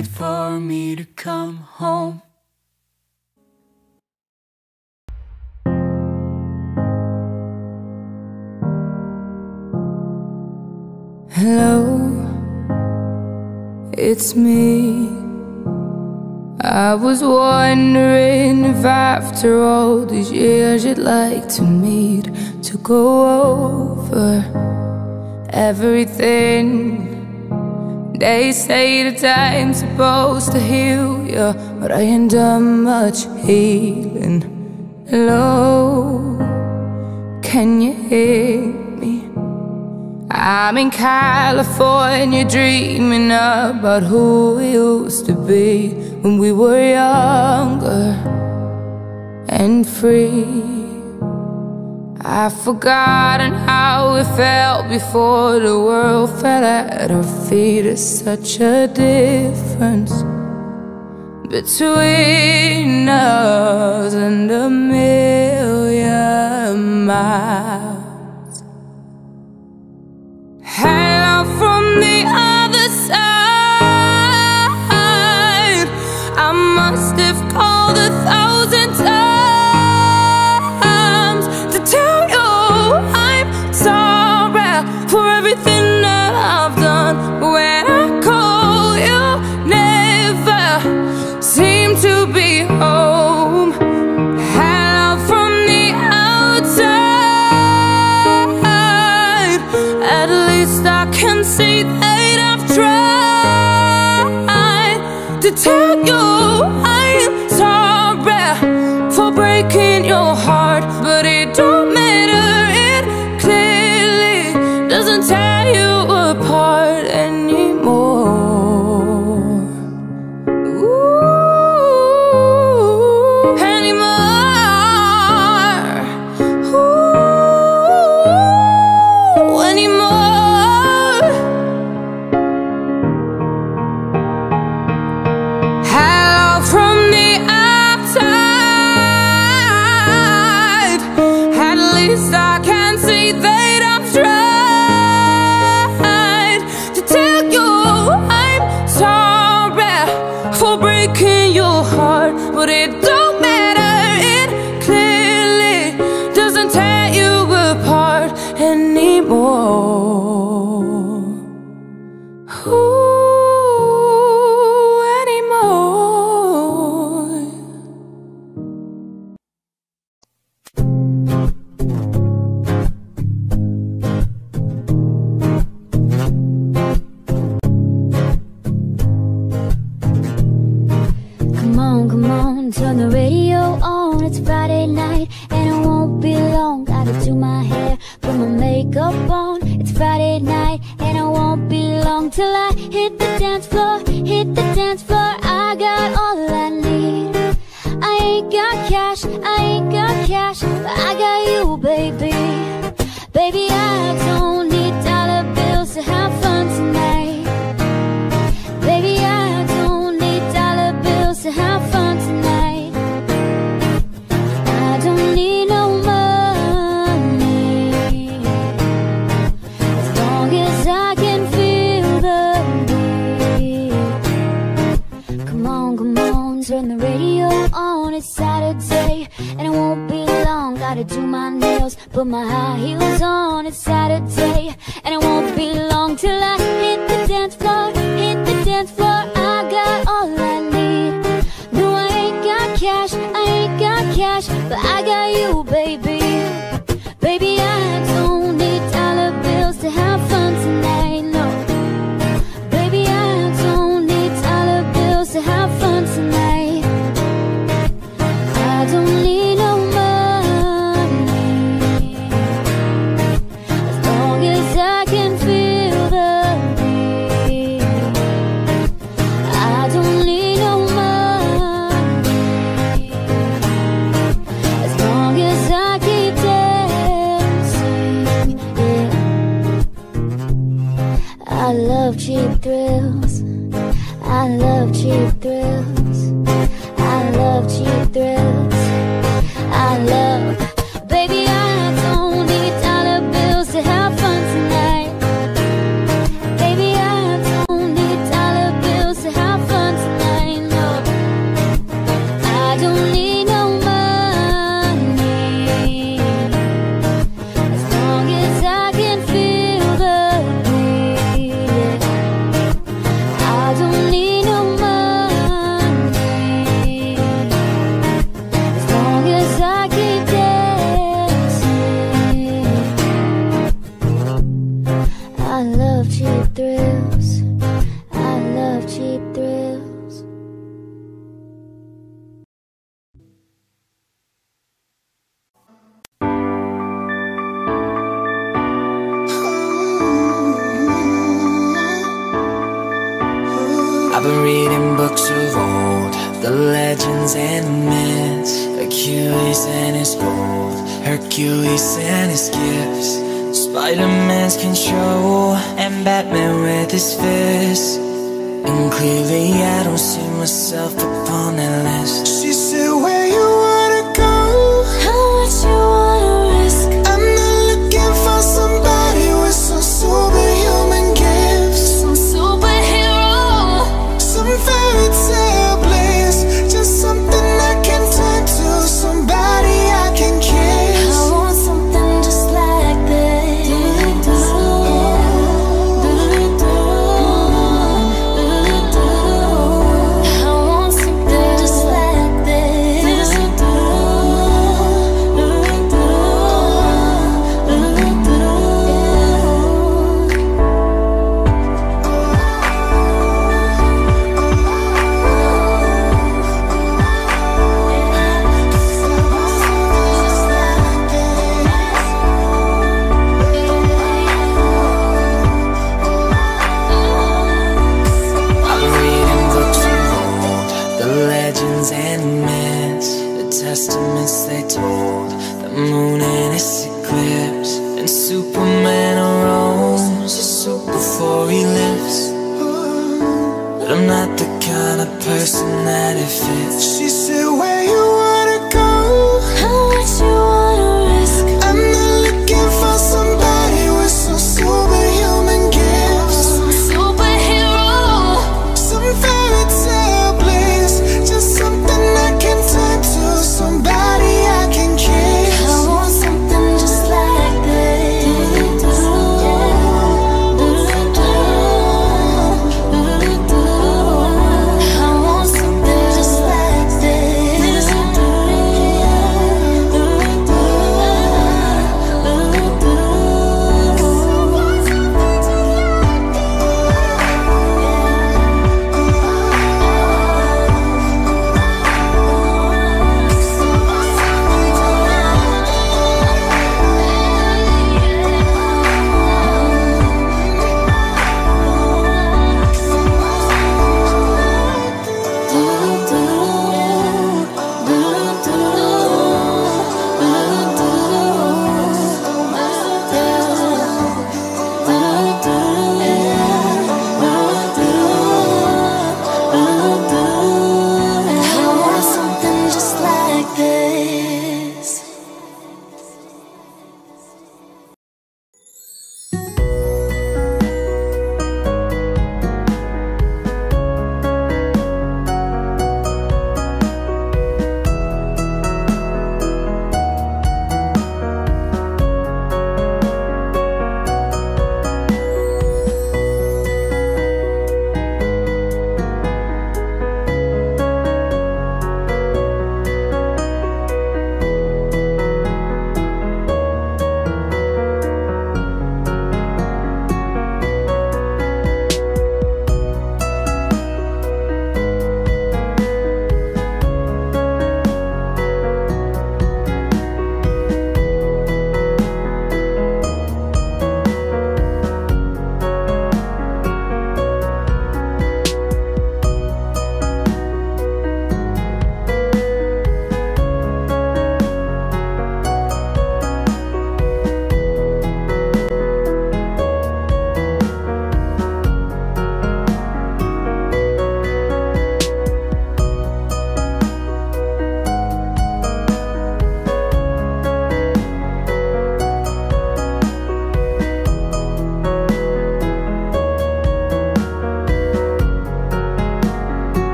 wait for me to come home. Hello, it's me. I was wondering if after all these years you'd like to meet, to go over everything. They say the time's supposed to heal ya, but I ain't done much healing. Hello, can you hear me? I'm in California dreaming about who we used to be when we were younger and free. I've forgotten how it felt before the world fell at our feet. It's such a difference between us and a million miles. Hello from the other side. I must have called a thousand times to tell you I'm sorry for everything that I've done. But when I call, you never seem to be home. Hello from the outside. At least I can see that I've tried to tell you I'm sorry for breaking your heart, but it don't matter, it clearly doesn't tear you apart anymore. Ooh, anymore. Ooh, anymore. But it don't matter, it clearly doesn't tear you apart anymore. Ooh, anymore. Come on, come on. Turn the radio on, it's Friday night, and it won't be long. Gotta do my hair, put my makeup on. It's Friday night, and it won't be long till I hit the dance floor, hit the dance floor. I got all I need. I ain't got cash, I ain't got cash, but I got you, baby. Baby, I don't need dollar bills to have fun tonight. Baby, I don't need dollar bills to have fun. Turn the radio on, it's Saturday, and it won't be long. Gotta do my nails, put my high heels on. It's Saturday, and it won't be long till I hit the dance floor, hit the dance floor. I got all I need. No, I ain't got cash, I ain't got cash, but I got you, baby. Baby, I don't need dollar bills to have fun tonight, no. Baby, I don't need dollar bills to have fun tonight. Cheap thrills, I love cheap thrills, I love cheap thrills, I love. Baby, I don't need dollar bills to have fun tonight. Baby, I don't need dollar bills to have fun tonight. I've been reading books of old, the legends and the myths, Achilles and his gold, Hercules and his gifts, Spider-Man's control, and Batman with his fists. And clearly I don't see myself upon that list. She said, where you wanna go? How much you wanna risk? I'm not looking for somebody with some superhuman gifts, some superhero, some fairy tale bliss, just something I can turn to, somebody I can kiss. I want something just like this. I want something just like this. I've been reading books of old, the legends and myths, the testaments they told, the moon and its eclipse, and Superman arose just so before he lives. But I'm not the kind of person that it fits. She said, where you wanna go? How much you wanna risk? I'm not looking for somebody with some superhuman gifts, some superhero, some fairy tale bliss, just something I can turn to, somebody I can kiss. I want something just like this. I want something just like this.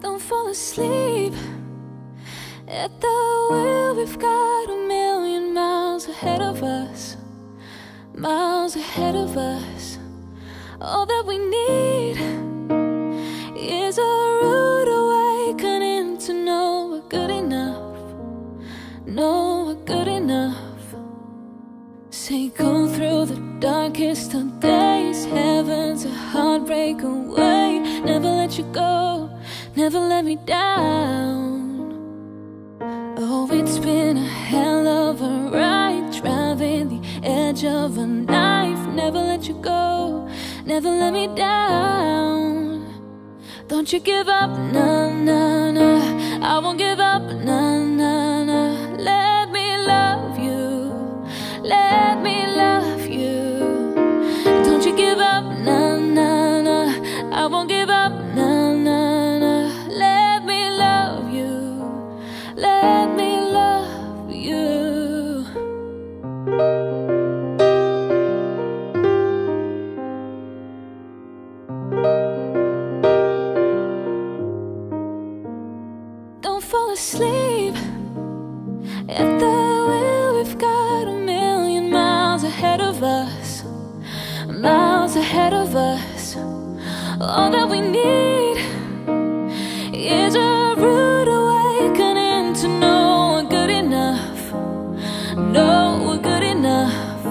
Don't fall asleep at the wheel. We've got a million miles ahead of us, miles ahead of us. All that we need is a rude awakening to know we're good enough, know we're good enough. Say go through the darkest of days, heaven's a heartbreak away. Never let you go, never let me down. Oh, it's been a hell of a ride, driving the edge of a knife. Never let you go, never let me down. Don't you give up, nah, nah, nah. I won't give up, nah, nah, nah. Let me love you, let me love you. Don't you give up, nah, nah, nah. I won't give up, nah, nah, nah. Let me love you, let me love you. Don't fall asleep at the wheel. We've got a million miles ahead of us, miles ahead of us. All that we need is a rude awakening to know we're good enough, know we're good enough.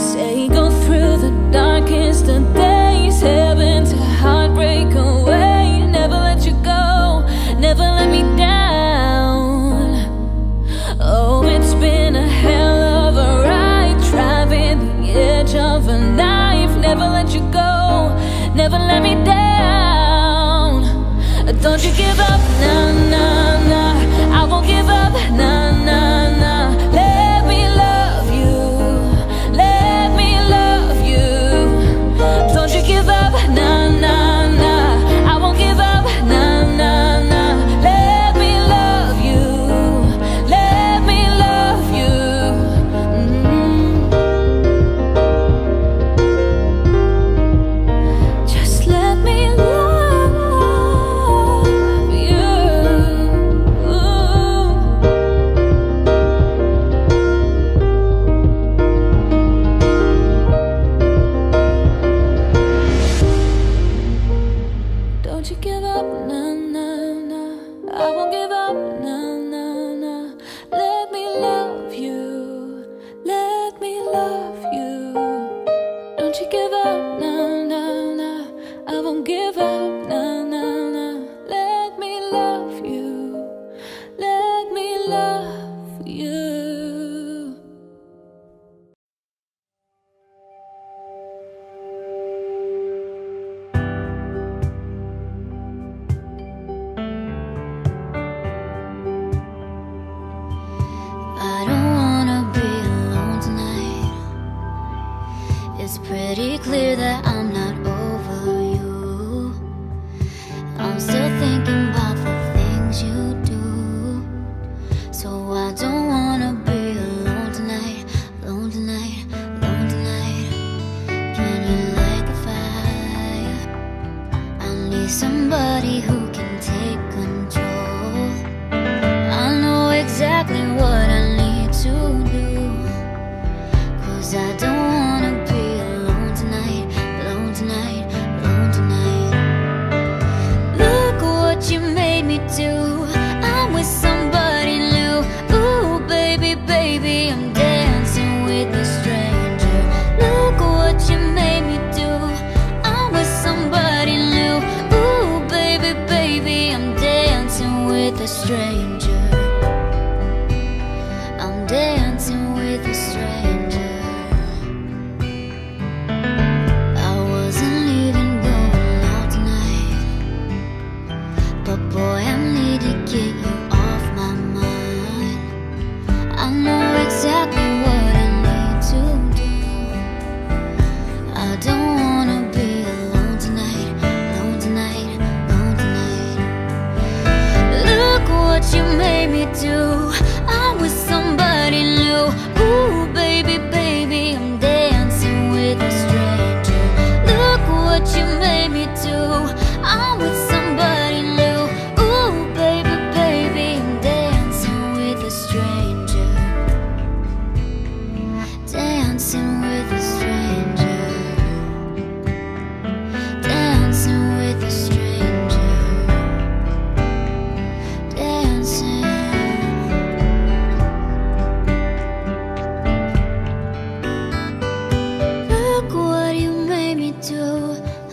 Say go through the darkest of days, heaven to heartbreak away. Never let me down. Oh, it's been a hell of a ride, driving the edge of a knife. Never let you go, never let me down. Don't you give up, nah, nah, nah. I won't give up, nah, nah, nah. Let me love you, let me love you. Don't you give up, nah, nah. You made me do. I'm with somebody.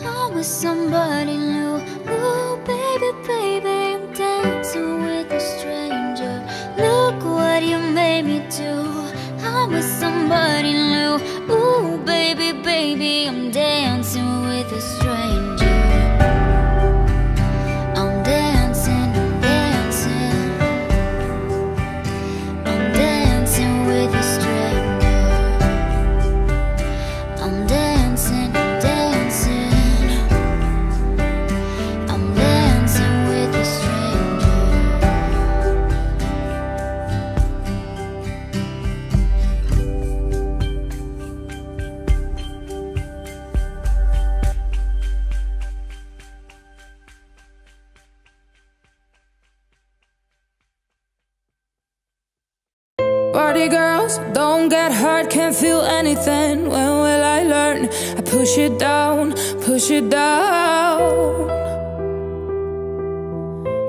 I wish somebody knew. Ooh, baby, baby, I'm dancing with a stranger. Look what you made me do. I wish somebody knew. Ooh, baby, baby, I'm dancing with a stranger. Party girls, don't get hurt, can't feel anything. When will I learn? I push it down, push it down.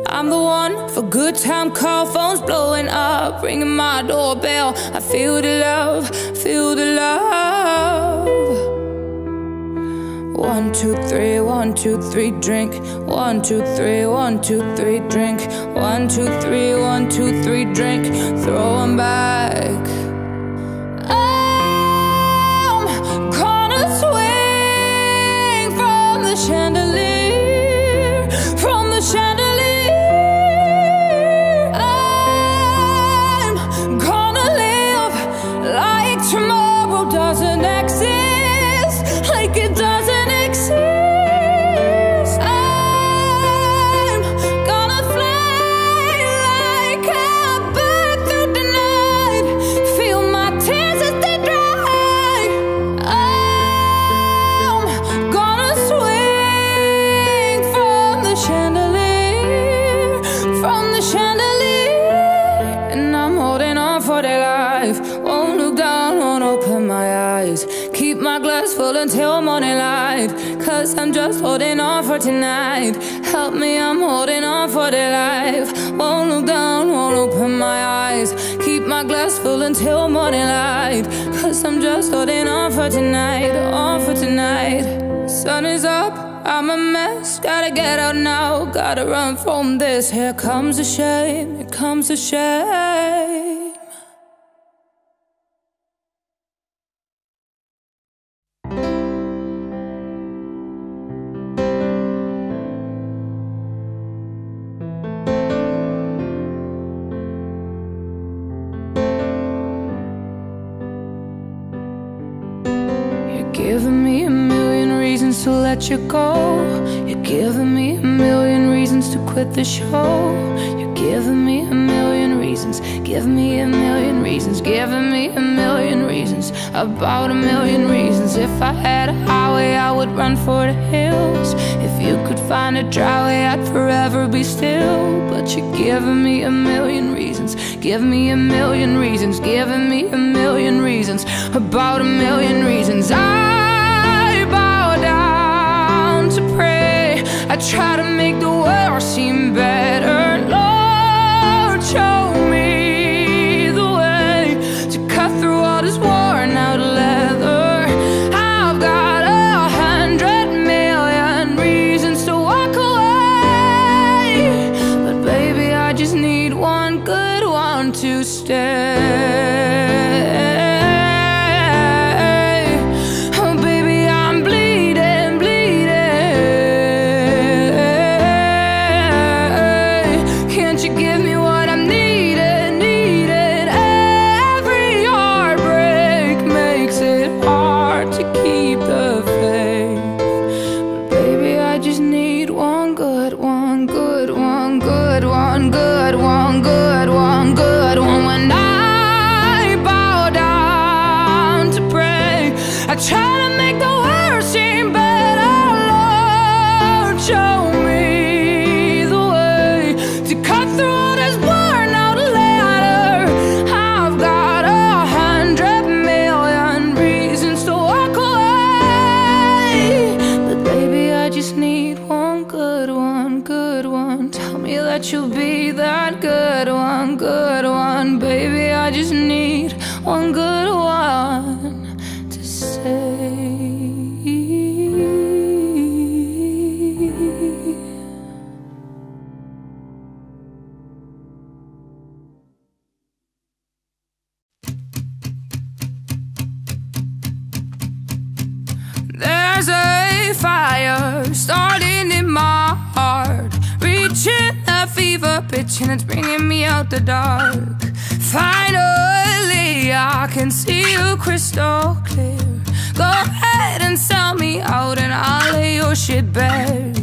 I'm the one for good time call, phones blowing up, ringing my doorbell. I feel the love, feel the love. One, two, three, one, two, three, drink. One, two, three, one, two, three, drink. One, two, three, one, two, three, drink. Throw 'em back. I'm gonna swing from the chandelier, from the chandelier. I'm gonna live like tomorrow doesn't exist, like it doesn't. Until morning light, 'cause I'm just holding on for tonight. Help me, I'm holding on for dear life. Won't look down, won't open my eyes. Keep my glass full until morning light, 'cause I'm just holding on for tonight, on for tonight. Sun is up, I'm a mess. Gotta get out now, gotta run from this. Here comes the shame, here comes the shame. Let you go. You're giving me a million reasons to quit the show. You're giving me a million reasons. Give me a million reasons. Giving me a million reasons. About a million reasons. If I had a highway, I would run for the hills. If you could find a dry way, I'd forever be still. But you're giving me a million reasons. Give me a million reasons. Giving me a million reasons. About a million reasons. I to pray, I try to make the world seem better. Lord, show me the way to cut through all this worn out leather. I've got a hundred million reasons to walk away, but baby, I just need one good one to stay. To say starting in my heart, reaching a fever pitch and it's bringing me out the dark. Finally I can see you crystal clear. Go ahead and sell me out and I'll lay your shit bare.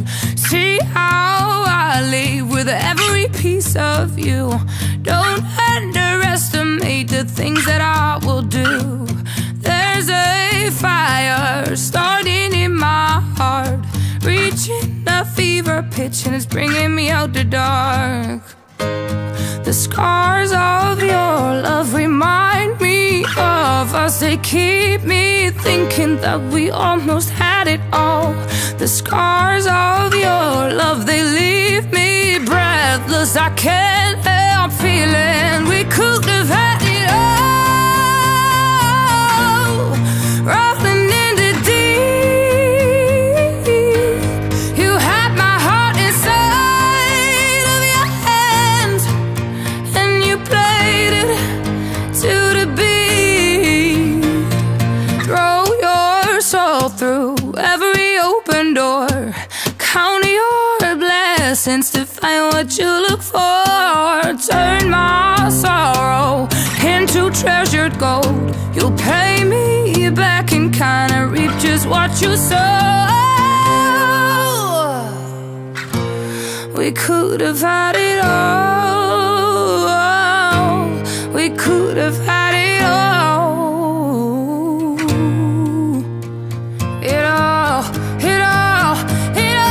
See how I leave with every piece of you. Don't underestimate the things that I will do. There's a fire starting in my heart, reaching a fever pitch and it's bringing me out the dark. The scars of your love remind me of us. They keep me thinking that we almost had it all. The scars of your love, they leave me breathless. I can't help feeling we could have had it all, rolling in the deep. You had my heart inside of your hands, and you played it to the beat. Throw your soul through every open door, count your blessings to find what you look for. Turn my sorrow into treasured gold. You'll pay me back in kind and reap just what you sow. We could have had it all. We could have had it all. It all, it all, it all.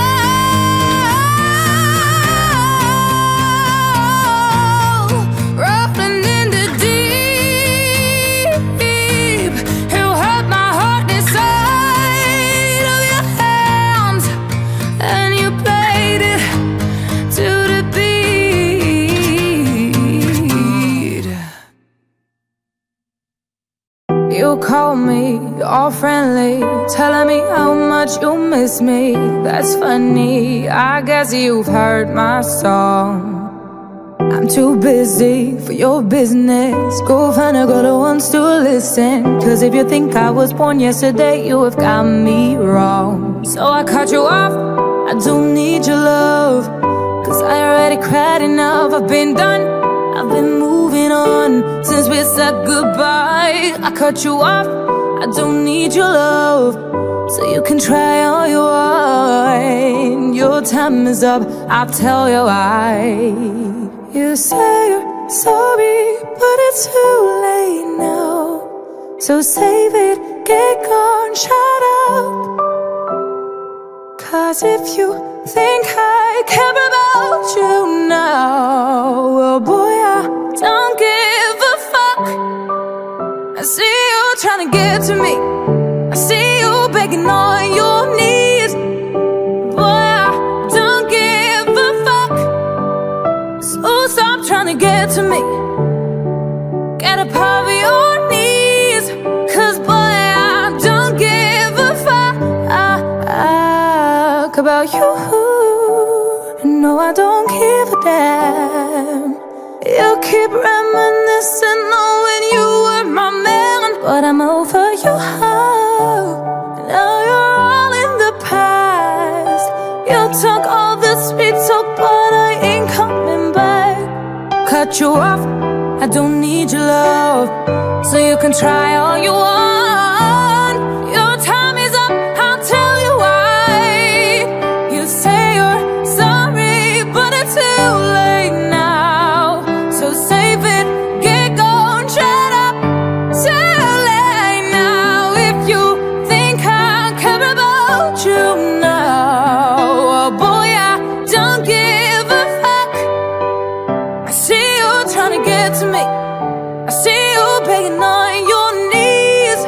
Rolling in the deep. You held my heart inside of your hands, and you played it to the beat. You called me all friendly, telling me how much you miss me. That's funny, I guess you've heard my song. I'm too busy for your business. Go find a girl who wants to listen. Cause if you think I was born yesterday, you have got me wrong. So I cut you off, I don't need your love. Cause I already cried enough, I've been done. I've been moving on since we said goodbye. I cut you off, I don't need your love. So you can try all you want. Your time is up, I'll tell you why. You say you're sorry, but it's too late now. So save it, get gone, shut up. Cause if you think I care about you now, oh boy, I don't give a fuck. I see you trying to get to me, I see you begging on your knees. Boy, I don't give a fuck. So stop trying to get to me, get up off your knees. Cause boy, I don't give a fuck about you. No, I don't give a damn. You keep reminiscing on when you were my man. But I'm over you, huh? Now you're all in the past. You took all the sweet talk, but I ain't coming back. Cut you off, I don't need your love. So you can try all you want. Your time is up, I'll tell you why. You say you're sorry, but it's too late now. So save it, get gone, shut up. Too late now. If you think I care about you now, oh boy, I don't give a fuck. I see you trying to get to me, I see you begging on your knees.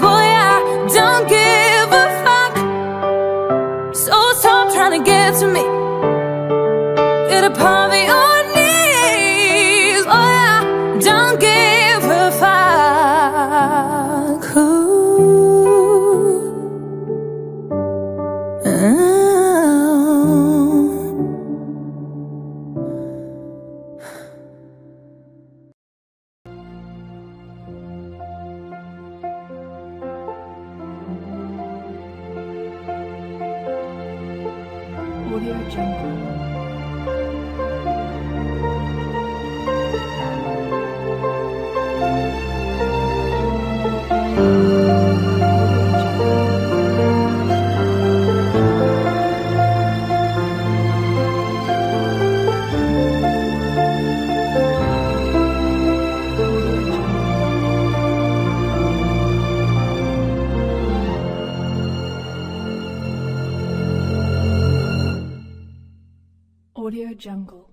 Boy, I don't give a fuck. So stop trying to get to me, get up on your knees. Boy, I don't give a fuck. Ooh. Oh. Audio Jungle. Audio Jungle.